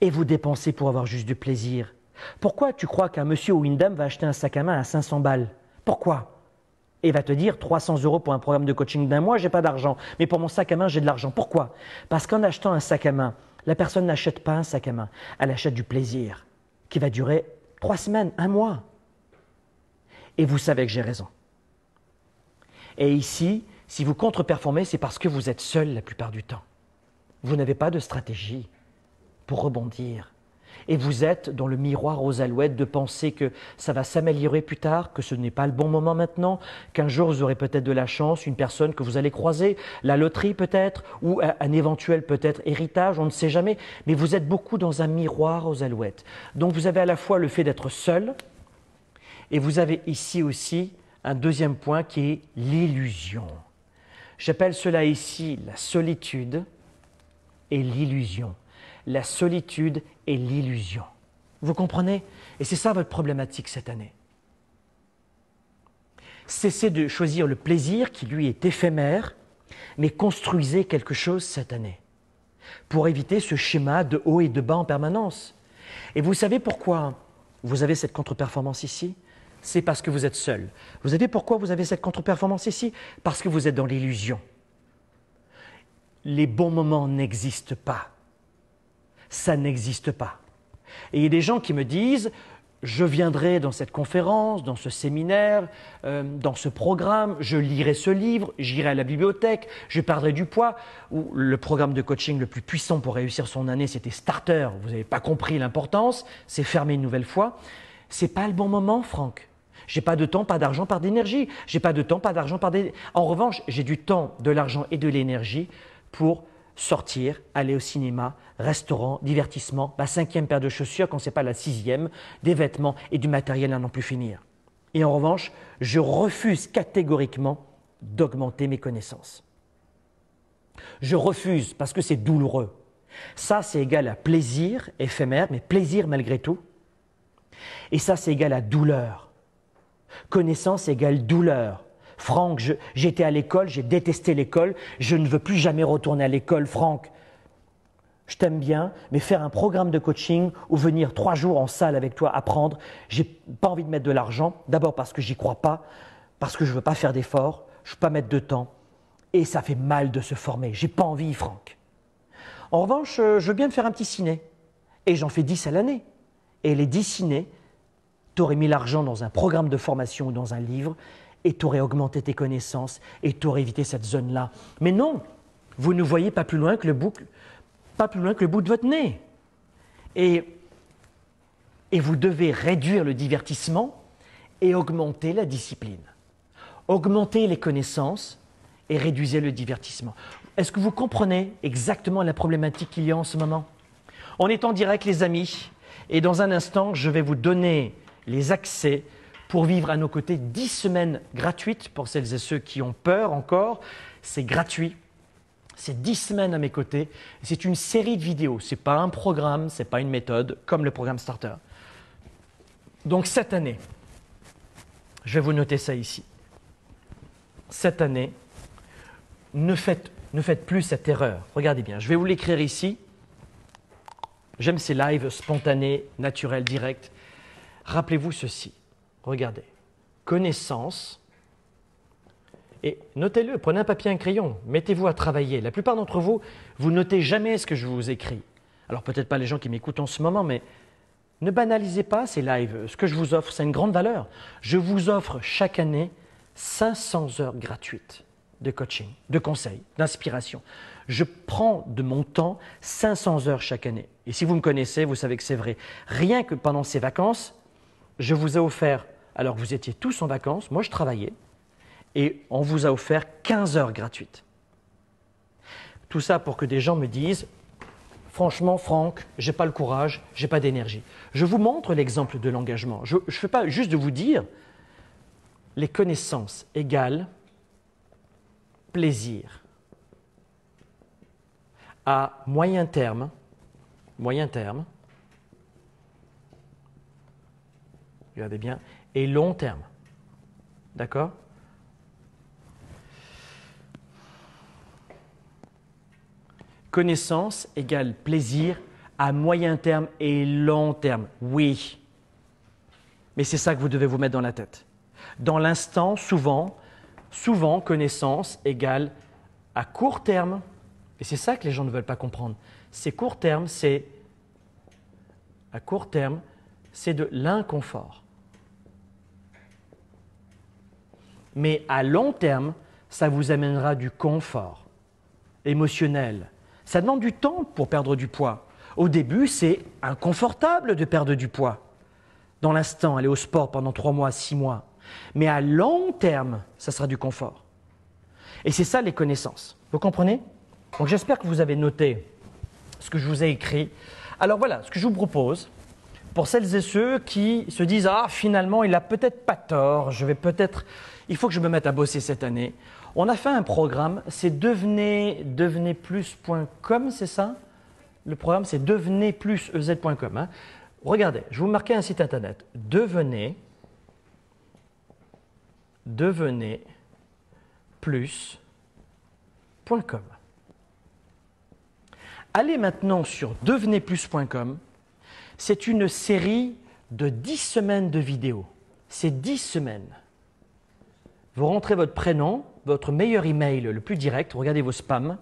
Et vous dépensez pour avoir juste du plaisir. Pourquoi tu crois qu'un monsieur ou une dame va acheter un sac à main à 500 balles? Pourquoi? Et va te dire 300 € pour un programme de coaching d'un mois, j'ai pas d'argent. Mais pour mon sac à main, j'ai de l'argent. Pourquoi? Parce qu'en achetant un sac à main, la personne n'achète pas un sac à main. Elle achète du plaisir qui va durer 3 semaines, 1 mois. Et vous savez que j'ai raison. Et ici, si vous contre-performez, c'est parce que vous êtes seul la plupart du temps. Vous n'avez pas de stratégie pour rebondir. Et vous êtes dans le miroir aux alouettes de penser que ça va s'améliorer plus tard, que ce n'est pas le bon moment maintenant, qu'un jour vous aurez peut-être de la chance, une personne que vous allez croiser, la loterie peut-être, ou un éventuel peut-être héritage, on ne sait jamais. Mais vous êtes beaucoup dans un miroir aux alouettes. Donc vous avez à la fois le fait d'être seul, et vous avez ici aussi un deuxième point qui est l'illusion. J'appelle cela ici la solitude et l'illusion. La solitude et l'illusion. Vous comprenez? Et c'est ça votre problématique cette année. Cessez de choisir le plaisir qui lui est éphémère, mais construisez quelque chose cette année pour éviter ce schéma de haut et de bas en permanence. Et vous savez pourquoi vous avez cette contre-performance ici? C'est parce que vous êtes seul. Vous savez pourquoi vous avez cette contre-performance ici? Parce que vous êtes dans l'illusion. Les bons moments n'existent pas. Ça n'existe pas. Et il y a des gens qui me disent « je viendrai dans cette conférence, dans ce séminaire, dans ce programme, je lirai ce livre, j'irai à la bibliothèque, je perdrai du poids ». Le programme de coaching le plus puissant pour réussir son année, c'était Starter. Vous n'avez pas compris l'importance, c'est fermé une nouvelle fois. C'est pas le bon moment, Franck. J'ai pas de temps, pas d'argent, pas d'énergie. J'ai pas de temps, pas d'argent, pas d'énergie. En revanche, j'ai du temps, de l'argent et de l'énergie pour sortir, aller au cinéma, restaurant, divertissement, ma 5e paire de chaussures quand ce n'est pas la 6e, des vêtements et du matériel à n'en plus finir. Et en revanche, je refuse catégoriquement d'augmenter mes connaissances. Je refuse parce que c'est douloureux. Ça, c'est égal à plaisir éphémère, mais plaisir malgré tout. Et ça, c'est égal à douleur. Connaissance égale douleur. Franck, j'étais à l'école, j'ai détesté l'école, je ne veux plus jamais retourner à l'école, Franck. Je t'aime bien, mais faire un programme de coaching ou venir 3 jours en salle avec toi apprendre, j'ai pas envie de mettre de l'argent, d'abord parce que j'y crois pas, parce que je veux pas faire d'efforts, je veux pas mettre de temps, et ça fait mal de se former, j'ai pas envie, Franck. En revanche, je veux bien me faire un petit ciné, et j'en fais 10 à l'année, et les 10 ciné, t'aurais mis l'argent dans un programme de formation ou dans un livre, et tu aurais augmenté tes connaissances, et tu aurais évité cette zone-là. Mais non, vous ne voyez pas plus loin que le bout de votre nez. Et vous devez réduire le divertissement et augmenter la discipline. Augmentez les connaissances et réduisez le divertissement. Est-ce que vous comprenez exactement la problématique qu'il y a en ce moment? On est en direct, les amis, et dans un instant, je vais vous donner les accès pour vivre à nos côtés 10 semaines gratuites pour celles et ceux qui ont peur encore. C'est gratuit. C'est 10 semaines à mes côtés. C'est une série de vidéos. Ce n'est pas un programme, ce n'est pas une méthode, comme le programme Starter. Donc cette année, je vais vous noter ça ici. Cette année, ne faites plus cette erreur. Regardez bien, je vais vous l'écrire ici. J'aime ces lives spontanés, naturels, directs. Rappelez-vous ceci. Regardez. Connaissance. Et notez-le, prenez un papier et un crayon. Mettez-vous à travailler. La plupart d'entre vous, vous ne notez jamais ce que je vous écris. Alors peut-être pas les gens qui m'écoutent en ce moment, mais ne banalisez pas ces lives. Ce que je vous offre, c'est une grande valeur. Je vous offre chaque année 500 heures gratuites de coaching, de conseils, d'inspiration. Je prends de mon temps 500 heures chaque année. Et si vous me connaissez, vous savez que c'est vrai. Rien que pendant ces vacances, je vous ai offert, alors vous étiez tous en vacances, moi je travaillais, et on vous a offert 15 heures gratuites. Tout ça pour que des gens me disent « Franchement, Franck, j'ai pas le courage, j'ai pas d'énergie. » Je vous montre l'exemple de l'engagement. Je ne fais pas juste de vous dire « Les connaissances égales plaisir. » À moyen terme, regardez bien, et long terme. D'accord? Connaissance égale plaisir à moyen terme et long terme. Oui. Mais c'est ça que vous devez vous mettre dans la tête. Dans l'instant, souvent, connaissance égale à court terme. Et c'est ça que les gens ne veulent pas comprendre. C'est court terme, c'est à court terme, c'est de l'inconfort. Mais à long terme, ça vous amènera du confort émotionnel. Ça demande du temps pour perdre du poids. Au début, c'est inconfortable de perdre du poids. Dans l'instant, aller au sport pendant 3 mois, 6 mois. Mais à long terme, ça sera du confort. Et c'est ça les connaissances. Vous comprenez? Donc j'espère que vous avez noté ce que je vous ai écrit. Alors voilà, ce que je vous propose, pour celles et ceux qui se disent « Ah, finalement, il n'a peut-être pas tort, je vais peut-être… Il faut que je me mette à bosser cette année. » On a fait un programme, c'est devenezplus.com, c'est ça? Le programme, c'est devenezplus.com. Hein. Regardez, je vous marquais un site internet. Devenezplus.com. Allez maintenant sur devenezplus.com. C'est une série de 10 semaines de vidéos. C'est 10 semaines. Vous rentrez votre prénom, votre meilleur email le plus direct, regardez vos spams.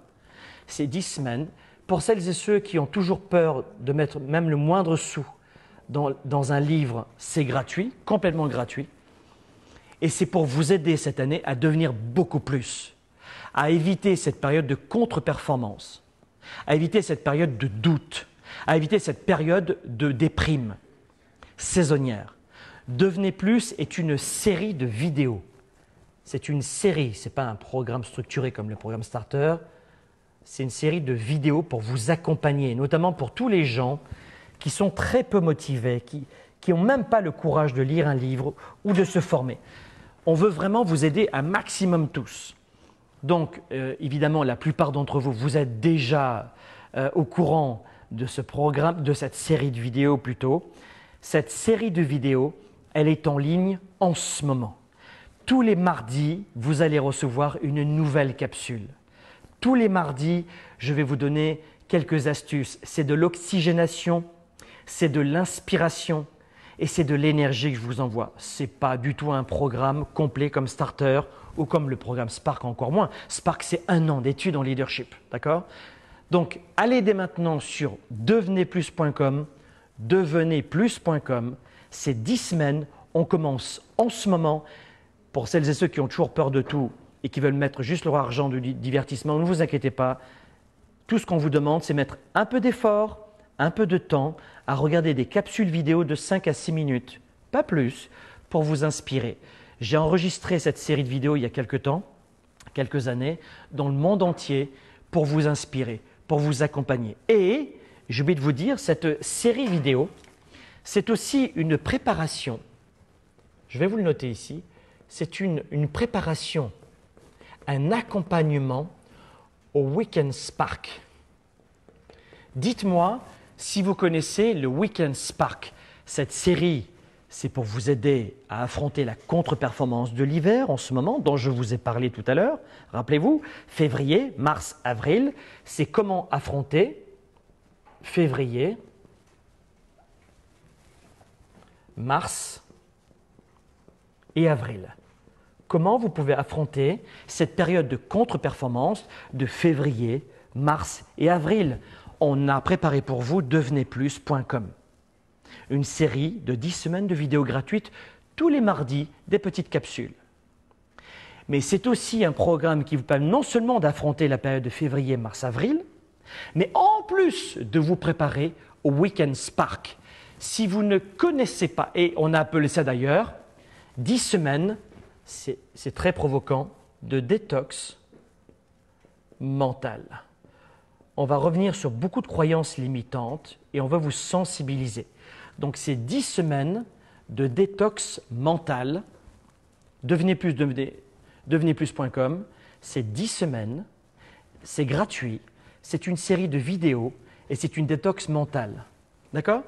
C'est 10 semaines. Pour celles et ceux qui ont toujours peur de mettre même le moindre sou dans un livre, c'est gratuit, complètement gratuit. Et c'est pour vous aider cette année à devenir beaucoup plus, à éviter cette période de contre-performance, à éviter cette période de doute, à éviter cette période de déprime saisonnière. Devenez Plus est une série de vidéos. C'est une série, ce n'est pas un programme structuré comme le programme Starter. C'est une série de vidéos pour vous accompagner, notamment pour tous les gens qui sont très peu motivés, qui n'ont même pas le courage de lire un livre ou de se former. On veut vraiment vous aider un maximum tous. Donc, évidemment, la plupart d'entre vous, vous êtes déjà au courant de ce programme, de cette série de vidéos plutôt. Cette série de vidéos, elle est en ligne en ce moment. Tous les mardis, vous allez recevoir une nouvelle capsule. Tous les mardis, je vais vous donner quelques astuces. C'est de l'oxygénation, c'est de l'inspiration et c'est de l'énergie que je vous envoie. Ce n'est pas du tout un programme complet comme Starter ou comme le programme Spark, encore moins. Spark, c'est 1 an d'études en leadership, d'accord? Donc, allez dès maintenant sur devenezplus.com, devenezplus.com. C'est 10 semaines, on commence en ce moment. Pour celles et ceux qui ont toujours peur de tout et qui veulent mettre juste leur argent de divertissement, ne vous inquiétez pas. Tout ce qu'on vous demande, c'est mettre un peu d'effort, un peu de temps à regarder des capsules vidéo de 5 à 6 minutes, pas plus, pour vous inspirer. J'ai enregistré cette série de vidéos il y a quelques temps, quelques années, dans le monde entier, pour vous inspirer, pour vous accompagner. Et, j'ai oublié de vous dire, cette série vidéo, c'est aussi une préparation. Je vais vous le noter ici. C'est une préparation, un accompagnement au Weekend Spark. Dites-moi si vous connaissez le Weekend Spark. Cette série, c'est pour vous aider à affronter la contre-performance de l'hiver en ce moment, dont je vous ai parlé tout à l'heure. Rappelez-vous, février, mars, avril, c'est comment affronter février, mars et avril. Comment vous pouvez affronter cette période de contre-performance de février, mars et avril? On a préparé pour vous devenezplus.com, une série de 10 semaines de vidéos gratuites tous les mardis, des petites capsules. Mais c'est aussi un programme qui vous permet non seulement d'affronter la période de février, mars, avril, mais en plus de vous préparer au Weekend Spark. Si vous ne connaissez pas, et on a appelé ça d'ailleurs 10 semaines, c'est très provoquant, de détox mental. On va revenir sur beaucoup de croyances limitantes et on va vous sensibiliser. Donc, c'est 10 semaines de détox mental. Devenezplus.com, c'est 10 semaines, c'est gratuit, c'est une série de vidéos et c'est une détox mentale. D'accord?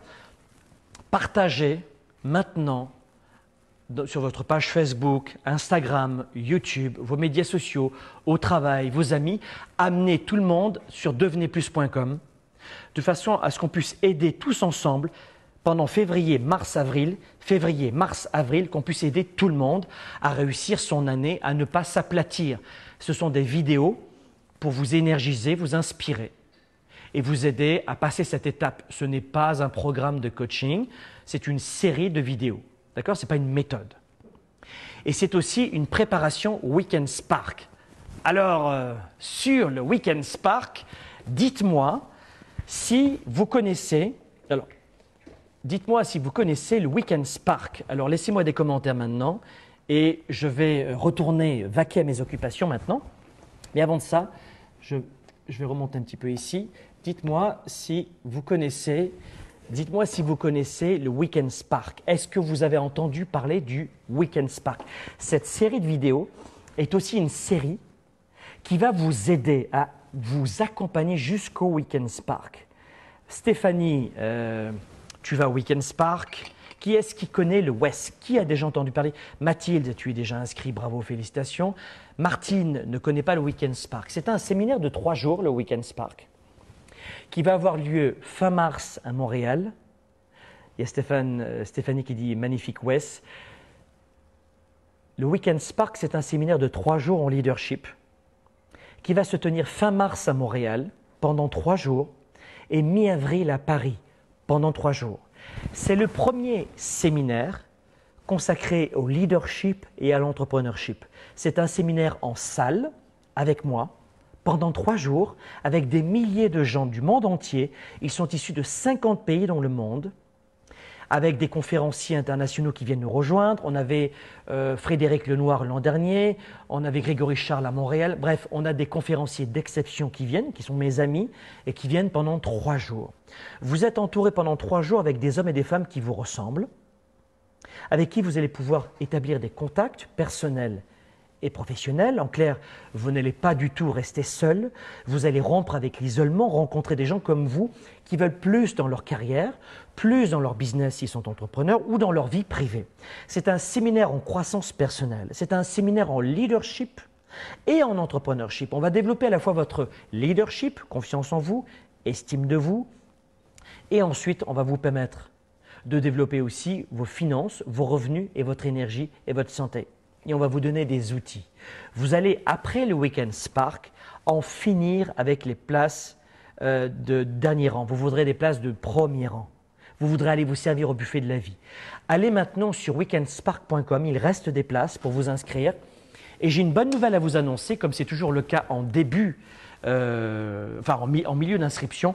Partagez maintenant sur votre page Facebook, Instagram, YouTube, vos médias sociaux, au travail, vos amis, amenez tout le monde sur devenezplus.com de façon à ce qu'on puisse aider tous ensemble pendant février, mars, avril, qu'on puisse aider tout le monde à réussir son année, à ne pas s'aplatir. Ce sont des vidéos pour vous énergiser, vous inspirer et vous aider à passer cette étape. Ce n'est pas un programme de coaching, c'est une série de vidéos. D'accord? Ce n'est pas une méthode. Et c'est aussi une préparation Weekend Spark. Alors, sur le Weekend Spark, dites-moi si vous connaissez le Weekend Spark. Alors, laissez-moi des commentaires maintenant et je vais retourner vaquer à mes occupations maintenant. Mais avant de ça, je vais remonter un petit peu ici. Dites-moi si vous connaissez le Weekend Spark. Est-ce que vous avez entendu parler du Weekend Spark? Cette série de vidéos est aussi une série qui va vous aider à vous accompagner jusqu'au Weekend Spark. Stéphanie, tu vas au Weekend Spark. Qui est-ce qui connaît le West? Qui a déjà entendu parler? Mathilde, tu es déjà inscrit, bravo, félicitations. Martine ne connaît pas le Weekend Spark. C'est un séminaire de 3 jours, le Weekend Spark, qui va avoir lieu fin mars à Montréal. Il y a Stéphanie qui dit « Magnifique Wes ». Le Weekend Spark, c'est un séminaire de 3 jours en leadership qui va se tenir fin mars à Montréal pendant 3 jours et mi-avril à Paris pendant 3 jours. C'est le premier séminaire consacré au leadership et à l'entrepreneurship. C'est un séminaire en salle avec moi, pendant 3 jours, avec des milliers de gens du monde entier. Ils sont issus de 50 pays dans le monde, avec des conférenciers internationaux qui viennent nous rejoindre. On avait Frédéric Lenoir l'an dernier, on avait Grégory Charles à Montréal. Bref, on a des conférenciers d'exception qui viennent, qui sont mes amis, et qui viennent pendant 3 jours. Vous êtes entourés pendant 3 jours avec des hommes et des femmes qui vous ressemblent, avec qui vous allez pouvoir établir des contacts personnels et professionnel. En clair, vous n'allez pas du tout rester seul, vous allez rompre avec l'isolement, rencontrer des gens comme vous qui veulent plus dans leur carrière, plus dans leur business s'ils sont entrepreneurs ou dans leur vie privée. C'est un séminaire en croissance personnelle, c'est un séminaire en leadership et en entrepreneurship. On va développer à la fois votre leadership, confiance en vous, estime de vous, et ensuite on va vous permettre de développer aussi vos finances, vos revenus et votre énergie et votre santé. Et on va vous donner des outils. Vous allez, après le Weekend Spark, en finir avec les places de dernier rang. Vous voudrez des places de premier rang. Vous voudrez aller vous servir au buffet de la vie. Allez maintenant sur weekendspark.com. Il reste des places pour vous inscrire. Et j'ai une bonne nouvelle à vous annoncer, comme c'est toujours le cas en milieu d'inscription.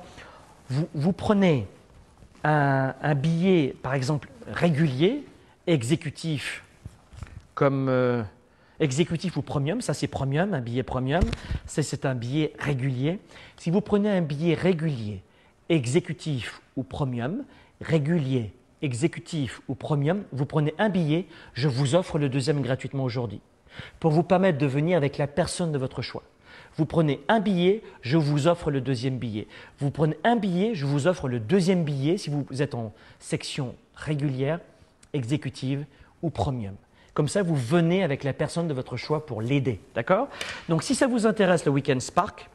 Vous prenez un billet, par exemple, régulier, exécutif, comme exécutif ou premium, ça c'est premium, un billet premium, c'est un billet régulier. Si vous prenez un billet régulier, exécutif ou premium, régulier, exécutif ou premium, vous prenez un billet, je vous offre le deuxième gratuitement aujourd'hui, pour vous permettre de venir avec la personne de votre choix. Vous prenez un billet, je vous offre le deuxième billet. Vous prenez un billet, je vous offre le deuxième billet si vous êtes en section régulière, exécutive ou premium. Comme ça, vous venez avec la personne de votre choix pour l'aider, d'accord? Donc, si ça vous intéresse, le Weekend Spark,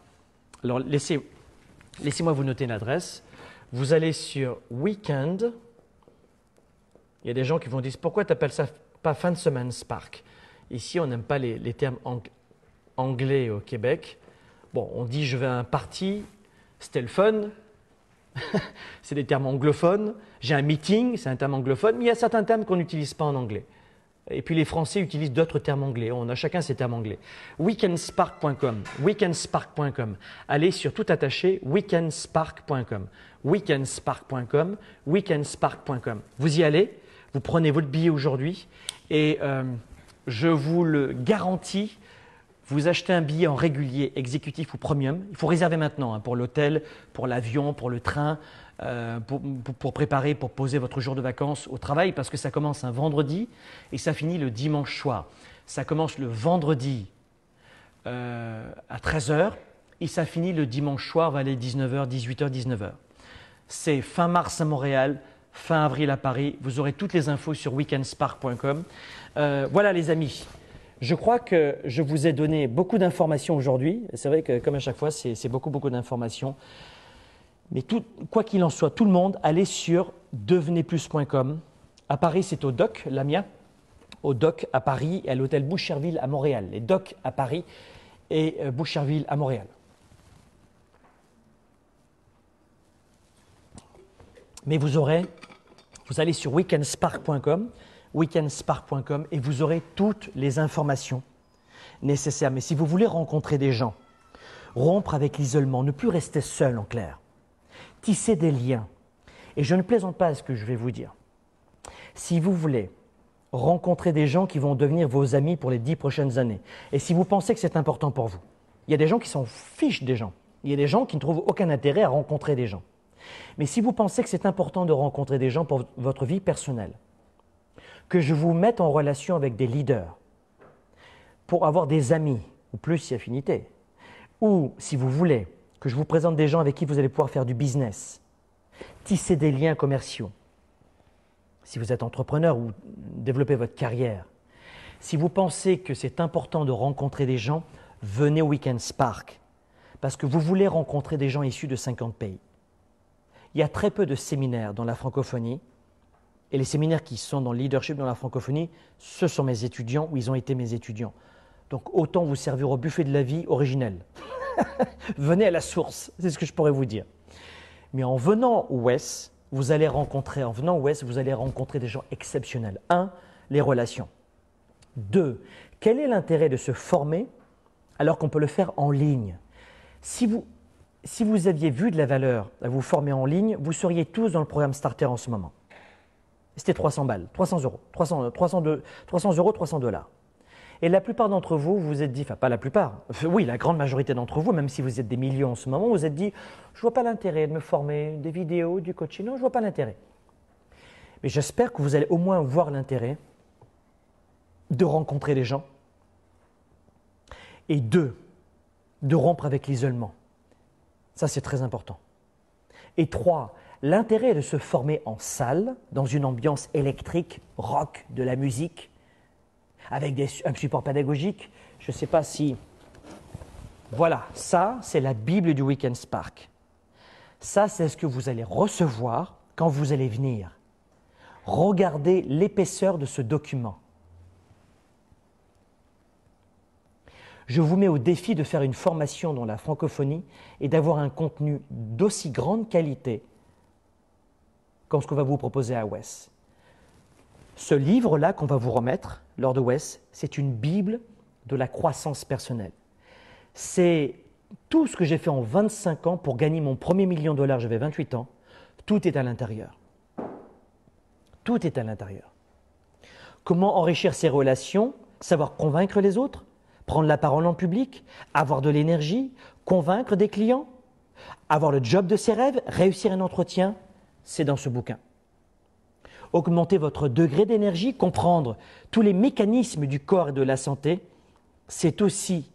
alors laissez-moi vous noter l'adresse. Vous allez sur Weekend. Il y a des gens qui vont dire « Pourquoi tu n'appelles ça pas fin de semaine Spark ?» Ici, on n'aime pas les termes anglais au Québec. Bon, on dit « Je vais à un party », c'était le fun. C'est des termes anglophones. J'ai un meeting, c'est un terme anglophone. Mais il y a certains termes qu'on n'utilise pas en anglais. Et puis les Français utilisent d'autres termes anglais. On a chacun ses termes anglais. weekendspark.com, weekendspark.com. Allez sur tout attaché, weekendspark.com, weekendspark.com, weekendspark.com. Vous y allez, vous prenez votre billet aujourd'hui et je vous le garantis, vous achetez un billet en régulier, exécutif ou premium. Il faut réserver maintenant hein, pour l'hôtel, pour l'avion, pour le train, pour préparer, pour poser votre jour de vacances au travail parce que ça commence un vendredi et ça finit le dimanche soir. Ça commence le vendredi à 13h et ça finit le dimanche soir vers les 19h, 18h, 19h. C'est fin mars à Montréal, fin avril à Paris. Vous aurez toutes les infos sur weekendspark.com. Voilà les amis. Je crois que je vous ai donné beaucoup d'informations aujourd'hui. C'est vrai que comme à chaque fois, c'est beaucoup d'informations. Mais quoi qu'il en soit, tout le monde, allez sur devenezplus.com. À Paris, c'est au DOC, Lamia, au DOC à Paris et à l'hôtel Boucherville à Montréal. Les DOC à Paris et Boucherville à Montréal. Mais vous allez sur weekendspark.com, weekendspark.com et vous aurez toutes les informations nécessaires. Mais si vous voulez rencontrer des gens, rompre avec l'isolement, ne plus rester seul en clair, tisser des liens. Et je ne plaisante pas à ce que je vais vous dire. Si vous voulez rencontrer des gens qui vont devenir vos amis pour les 10 prochaines années, et si vous pensez que c'est important pour vous, il y a des gens qui s'en fichent des gens, il y a des gens qui ne trouvent aucun intérêt à rencontrer des gens. Mais si vous pensez que c'est important de rencontrer des gens pour votre vie personnelle, que je vous mette en relation avec des leaders, pour avoir des amis, ou plus si affinité, ou si vous voulez, que je vous présente des gens avec qui vous allez pouvoir faire du business, tisser des liens commerciaux, si vous êtes entrepreneur ou développer votre carrière. Si vous pensez que c'est important de rencontrer des gens, venez au Weekend Spark, parce que vous voulez rencontrer des gens issus de 50 pays. Il y a très peu de séminaires dans la francophonie, et les séminaires qui sont dans le leadership dans la francophonie, ce sont mes étudiants ou ils ont été mes étudiants. Donc autant vous servir au buffet de la vie originel. Venez à la source, c'est ce que je pourrais vous dire. Mais en venant au West, vous allez rencontrer, des gens exceptionnels. 1, les relations. 2, quel est l'intérêt de se former alors qu'on peut le faire en ligne? Si vous aviez vu de la valeur à vous former en ligne, vous seriez tous dans le programme Starter en ce moment. C'était 300 balles, 300 €, 300 €, 300 $. Et la plupart d'entre vous, vous êtes dit, enfin pas la plupart, oui, la grande majorité d'entre vous, même si vous êtes des millions en ce moment, vous êtes dit, je ne vois pas l'intérêt de me former, des vidéos, du coaching, non, je ne vois pas l'intérêt. Mais j'espère que vous allez au moins voir l'intérêt de rencontrer les gens et de rompre avec l'isolement. Ça, c'est très important. Et 3, l'intérêt de se former en salle, dans une ambiance électrique, rock, de la musique, avec un support pédagogique, je ne sais pas si… Voilà, ça c'est la Bible du Weekend Spark. Ça c'est ce que vous allez recevoir quand vous allez venir. Regardez l'épaisseur de ce document. Je vous mets au défi de faire une formation dans la francophonie et d'avoir un contenu d'aussi grande qualité qu'en ce qu'on va vous proposer à WES. Ce livre-là qu'on va vous remettre, Lord West, c'est une Bible de la croissance personnelle. C'est tout ce que j'ai fait en 25 ans pour gagner mon premier $1 million, j'avais 28 ans, tout est à l'intérieur. Tout est à l'intérieur. Comment enrichir ses relations, savoir convaincre les autres, prendre la parole en public, avoir de l'énergie, convaincre des clients, avoir le job de ses rêves, réussir un entretien, c'est dans ce bouquin. Augmenter votre degré d'énergie, comprendre tous les mécanismes du corps et de la santé, c'est aussi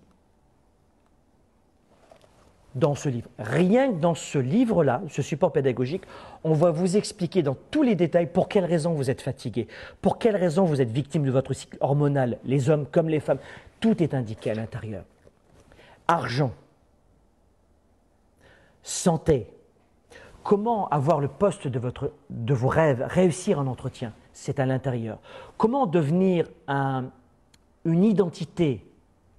dans ce livre. Rien que dans ce livre-là, ce support pédagogique, on va vous expliquer dans tous les détails pour quelles raisons vous êtes fatigué, pour quelles raisons vous êtes victime de votre cycle hormonal, les hommes comme les femmes, tout est indiqué à l'intérieur. Argent, santé, comment avoir le poste de vos rêves, réussir un entretien, c'est à l'intérieur. Comment devenir une identité,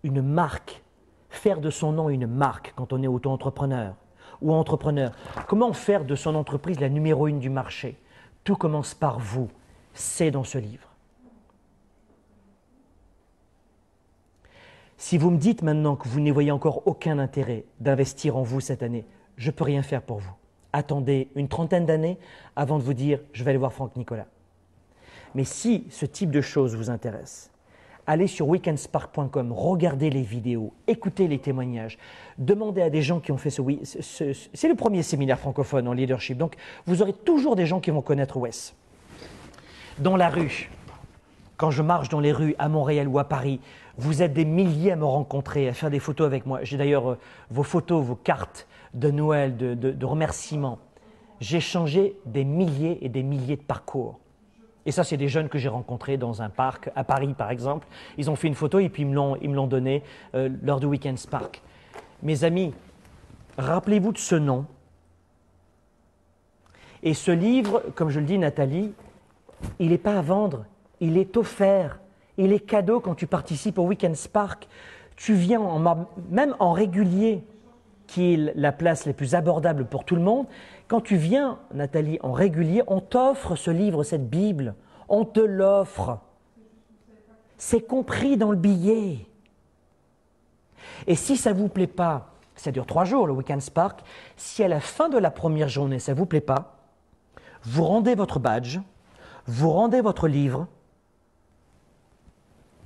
une marque, faire de son nom une marque quand on est auto-entrepreneur ou entrepreneur. Comment faire de son entreprise la numéro 1 du marché? Tout commence par vous. C'est dans ce livre. Si vous me dites maintenant que vous n'y voyez encore aucun intérêt d'investir en vous cette année, je ne peux rien faire pour vous. Attendez une trentaine d'années avant de vous dire « je vais aller voir Franck Nicolas ». Mais si ce type de choses vous intéresse, allez sur weekendspark.com, regardez les vidéos, écoutez les témoignages, demandez à des gens qui ont fait c'est le premier séminaire francophone en leadership, donc vous aurez toujours des gens qui vont connaître Wes. Dans la rue, quand je marche dans les rues à Montréal ou à Paris, vous êtes des milliers à me rencontrer, à faire des photos avec moi. J'ai d'ailleurs vos photos, vos cartes de Noël, de remerciements. J'ai changé des milliers et des milliers de parcours. Et ça, c'est des jeunes que j'ai rencontrés dans un parc, à Paris par exemple. Ils ont fait une photo et puis ils me l'ont donnée lors du Weekend Spark. Mes amis, rappelez-vous de ce nom. Et ce livre, comme je le dis Nathalie, il n'est pas à vendre, il est offert. Il est cadeau quand tu participes au Weekend Spark. Tu viens même en régulier, qui est la place la plus abordable pour tout le monde. Quand tu viens, Nathalie, en régulier, on t'offre ce livre, cette Bible. On te l'offre. C'est compris dans le billet. Et si ça ne vous plaît pas, ça dure 3 jours le Weekend Spark, si à la fin de la première journée, ça ne vous plaît pas, vous rendez votre badge, vous rendez votre livre,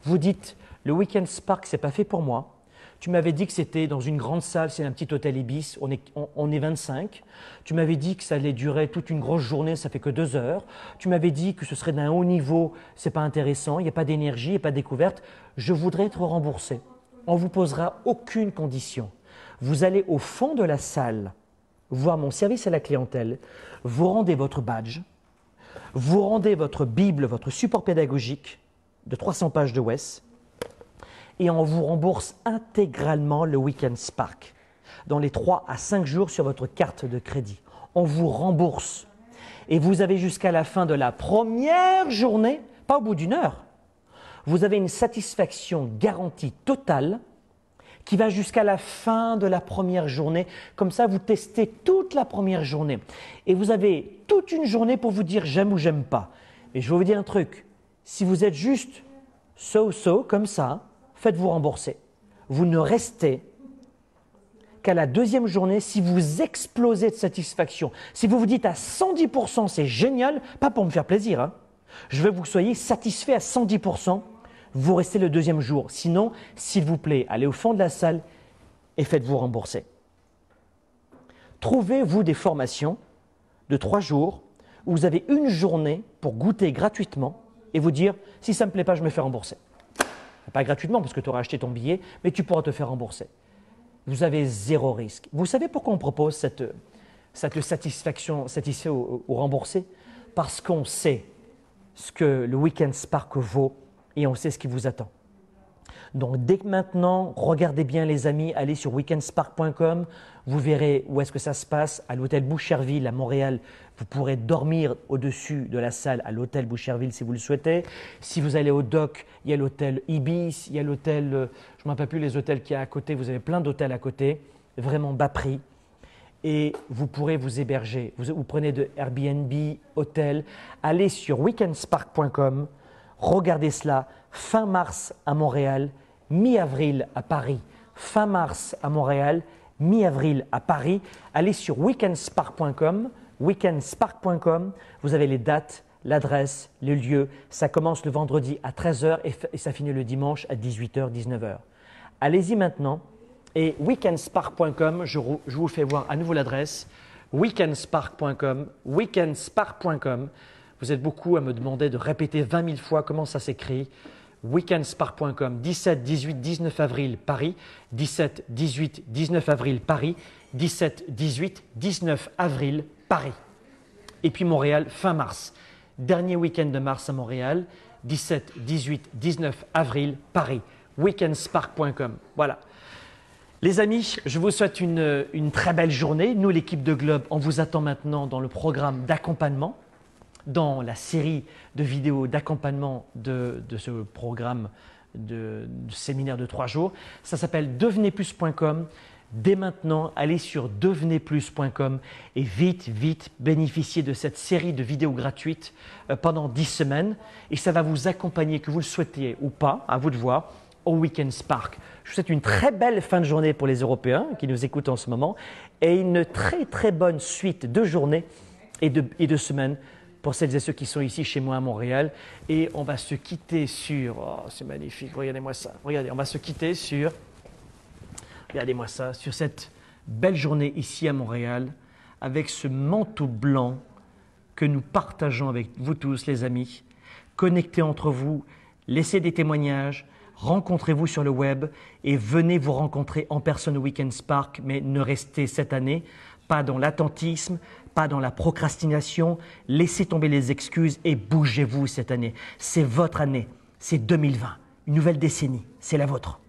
vous dites « le Weekend Spark, ce n'est pas fait pour moi ». Tu m'avais dit que c'était dans une grande salle, c'est un petit hôtel Ibis, on est 25. Tu m'avais dit que ça allait durer toute une grosse journée, ça fait que 2 heures. Tu m'avais dit que ce serait d'un haut niveau, c'est pas intéressant, il n'y a pas d'énergie, il n'y a pas de découverte. Je voudrais être remboursé. On ne vous posera aucune condition. Vous allez au fond de la salle, voir mon service à la clientèle, vous rendez votre badge, vous rendez votre Bible, votre support pédagogique de 300 pages de Wes, et on vous rembourse intégralement le Weekend Spark dans les 3 à 5 jours sur votre carte de crédit. On vous rembourse et vous avez jusqu'à la fin de la première journée, pas au bout d'1 heure, vous avez une satisfaction garantie totale qui va jusqu'à la fin de la première journée. Comme ça, vous testez toute la première journée et vous avez toute une journée pour vous dire j'aime ou j'aime pas. Mais je vais vous dire un truc, si vous êtes juste so-so comme ça, faites-vous rembourser. Vous ne restez qu'à la deuxième journée si vous explosez de satisfaction. Si vous vous dites à 110% c'est génial, pas pour me faire plaisir, hein. Je veux que vous soyez satisfait à 110%, vous restez le deuxième jour. Sinon, s'il vous plaît, allez au fond de la salle et faites-vous rembourser. Trouvez-vous des formations de 3 jours où vous avez une journée pour goûter gratuitement et vous dire « si ça ne me plaît pas, je me fais rembourser ». Pas gratuitement parce que tu auras acheté ton billet, mais tu pourras te faire rembourser. Vous avez 0 risque. Vous savez pourquoi on propose cette satisfaction, satisfait ou remboursé? Parce qu'on sait ce que le Weekend Spark vaut et on sait ce qui vous attend. Donc dès que maintenant, regardez bien les amis, allez sur weekendspark.com, vous verrez où est-ce que ça se passe. À l'hôtel Boucherville à Montréal, vous pourrez dormir au-dessus de la salle à l'hôtel Boucherville si vous le souhaitez. Si vous allez au dock, il y a l'hôtel Ibis, il y a l'hôtel, je ne me rappelle plus les hôtels qu'il y a à côté, vous avez plein d'hôtels à côté, vraiment bas prix. Et vous pourrez vous héberger, vous prenez de Airbnb, hôtel, allez sur weekendspark.com, regardez cela. Fin mars à Montréal, mi-avril à Paris, fin mars à Montréal, mi-avril à Paris. Allez sur weekendspark.com, weekendspark.com, vous avez les dates, l'adresse, le lieu. Ça commence le vendredi à 13h et ça finit le dimanche à 18h, 19h. Allez-y maintenant et weekendspark.com, je vous fais voir à nouveau l'adresse, weekendspark.com, weekendspark.com. Vous êtes beaucoup à me demander de répéter 20 000 fois comment ça s'écrit. Weekendspark.com, 17, 18, 19 avril Paris, 17, 18, 19 avril Paris, 17, 18, 19 avril Paris. Et puis Montréal fin mars, dernier week-end de mars à Montréal, 17, 18, 19 avril Paris, weekendspark.com. Voilà. Les amis, je vous souhaite une très belle journée. Nous, l'équipe de Globe, on vous attend maintenant dans le programme d'accompagnement, dans la série de vidéos d'accompagnement de ce programme de séminaire de 3 jours. Ça s'appelle devenezplus.com. Dès maintenant, allez sur devenezplus.com et vite, vite bénéficiez de cette série de vidéos gratuites pendant 10 semaines. Et ça va vous accompagner, que vous le souhaitiez ou pas, à vous de voir, au Weekend Spark. Je vous souhaite une très belle fin de journée pour les Européens qui nous écoutent en ce moment et une très, très bonne suite de journées et de semaines pour celles et ceux qui sont ici chez moi à Montréal. Et on va se quitter sur... Oh, c'est magnifique, regardez-moi ça. Regardez, on va se quitter sur... Regardez-moi ça, sur cette belle journée ici à Montréal, avec ce manteau blanc que nous partageons avec vous tous, les amis. Connectez entre vous, laissez des témoignages, rencontrez-vous sur le web et venez vous rencontrer en personne au Weekend Spark, mais ne restez cette année pas dans l'attentisme, pas dans la procrastination, laissez tomber les excuses et bougez-vous cette année. C'est votre année, c'est 2020, une nouvelle décennie, c'est la vôtre.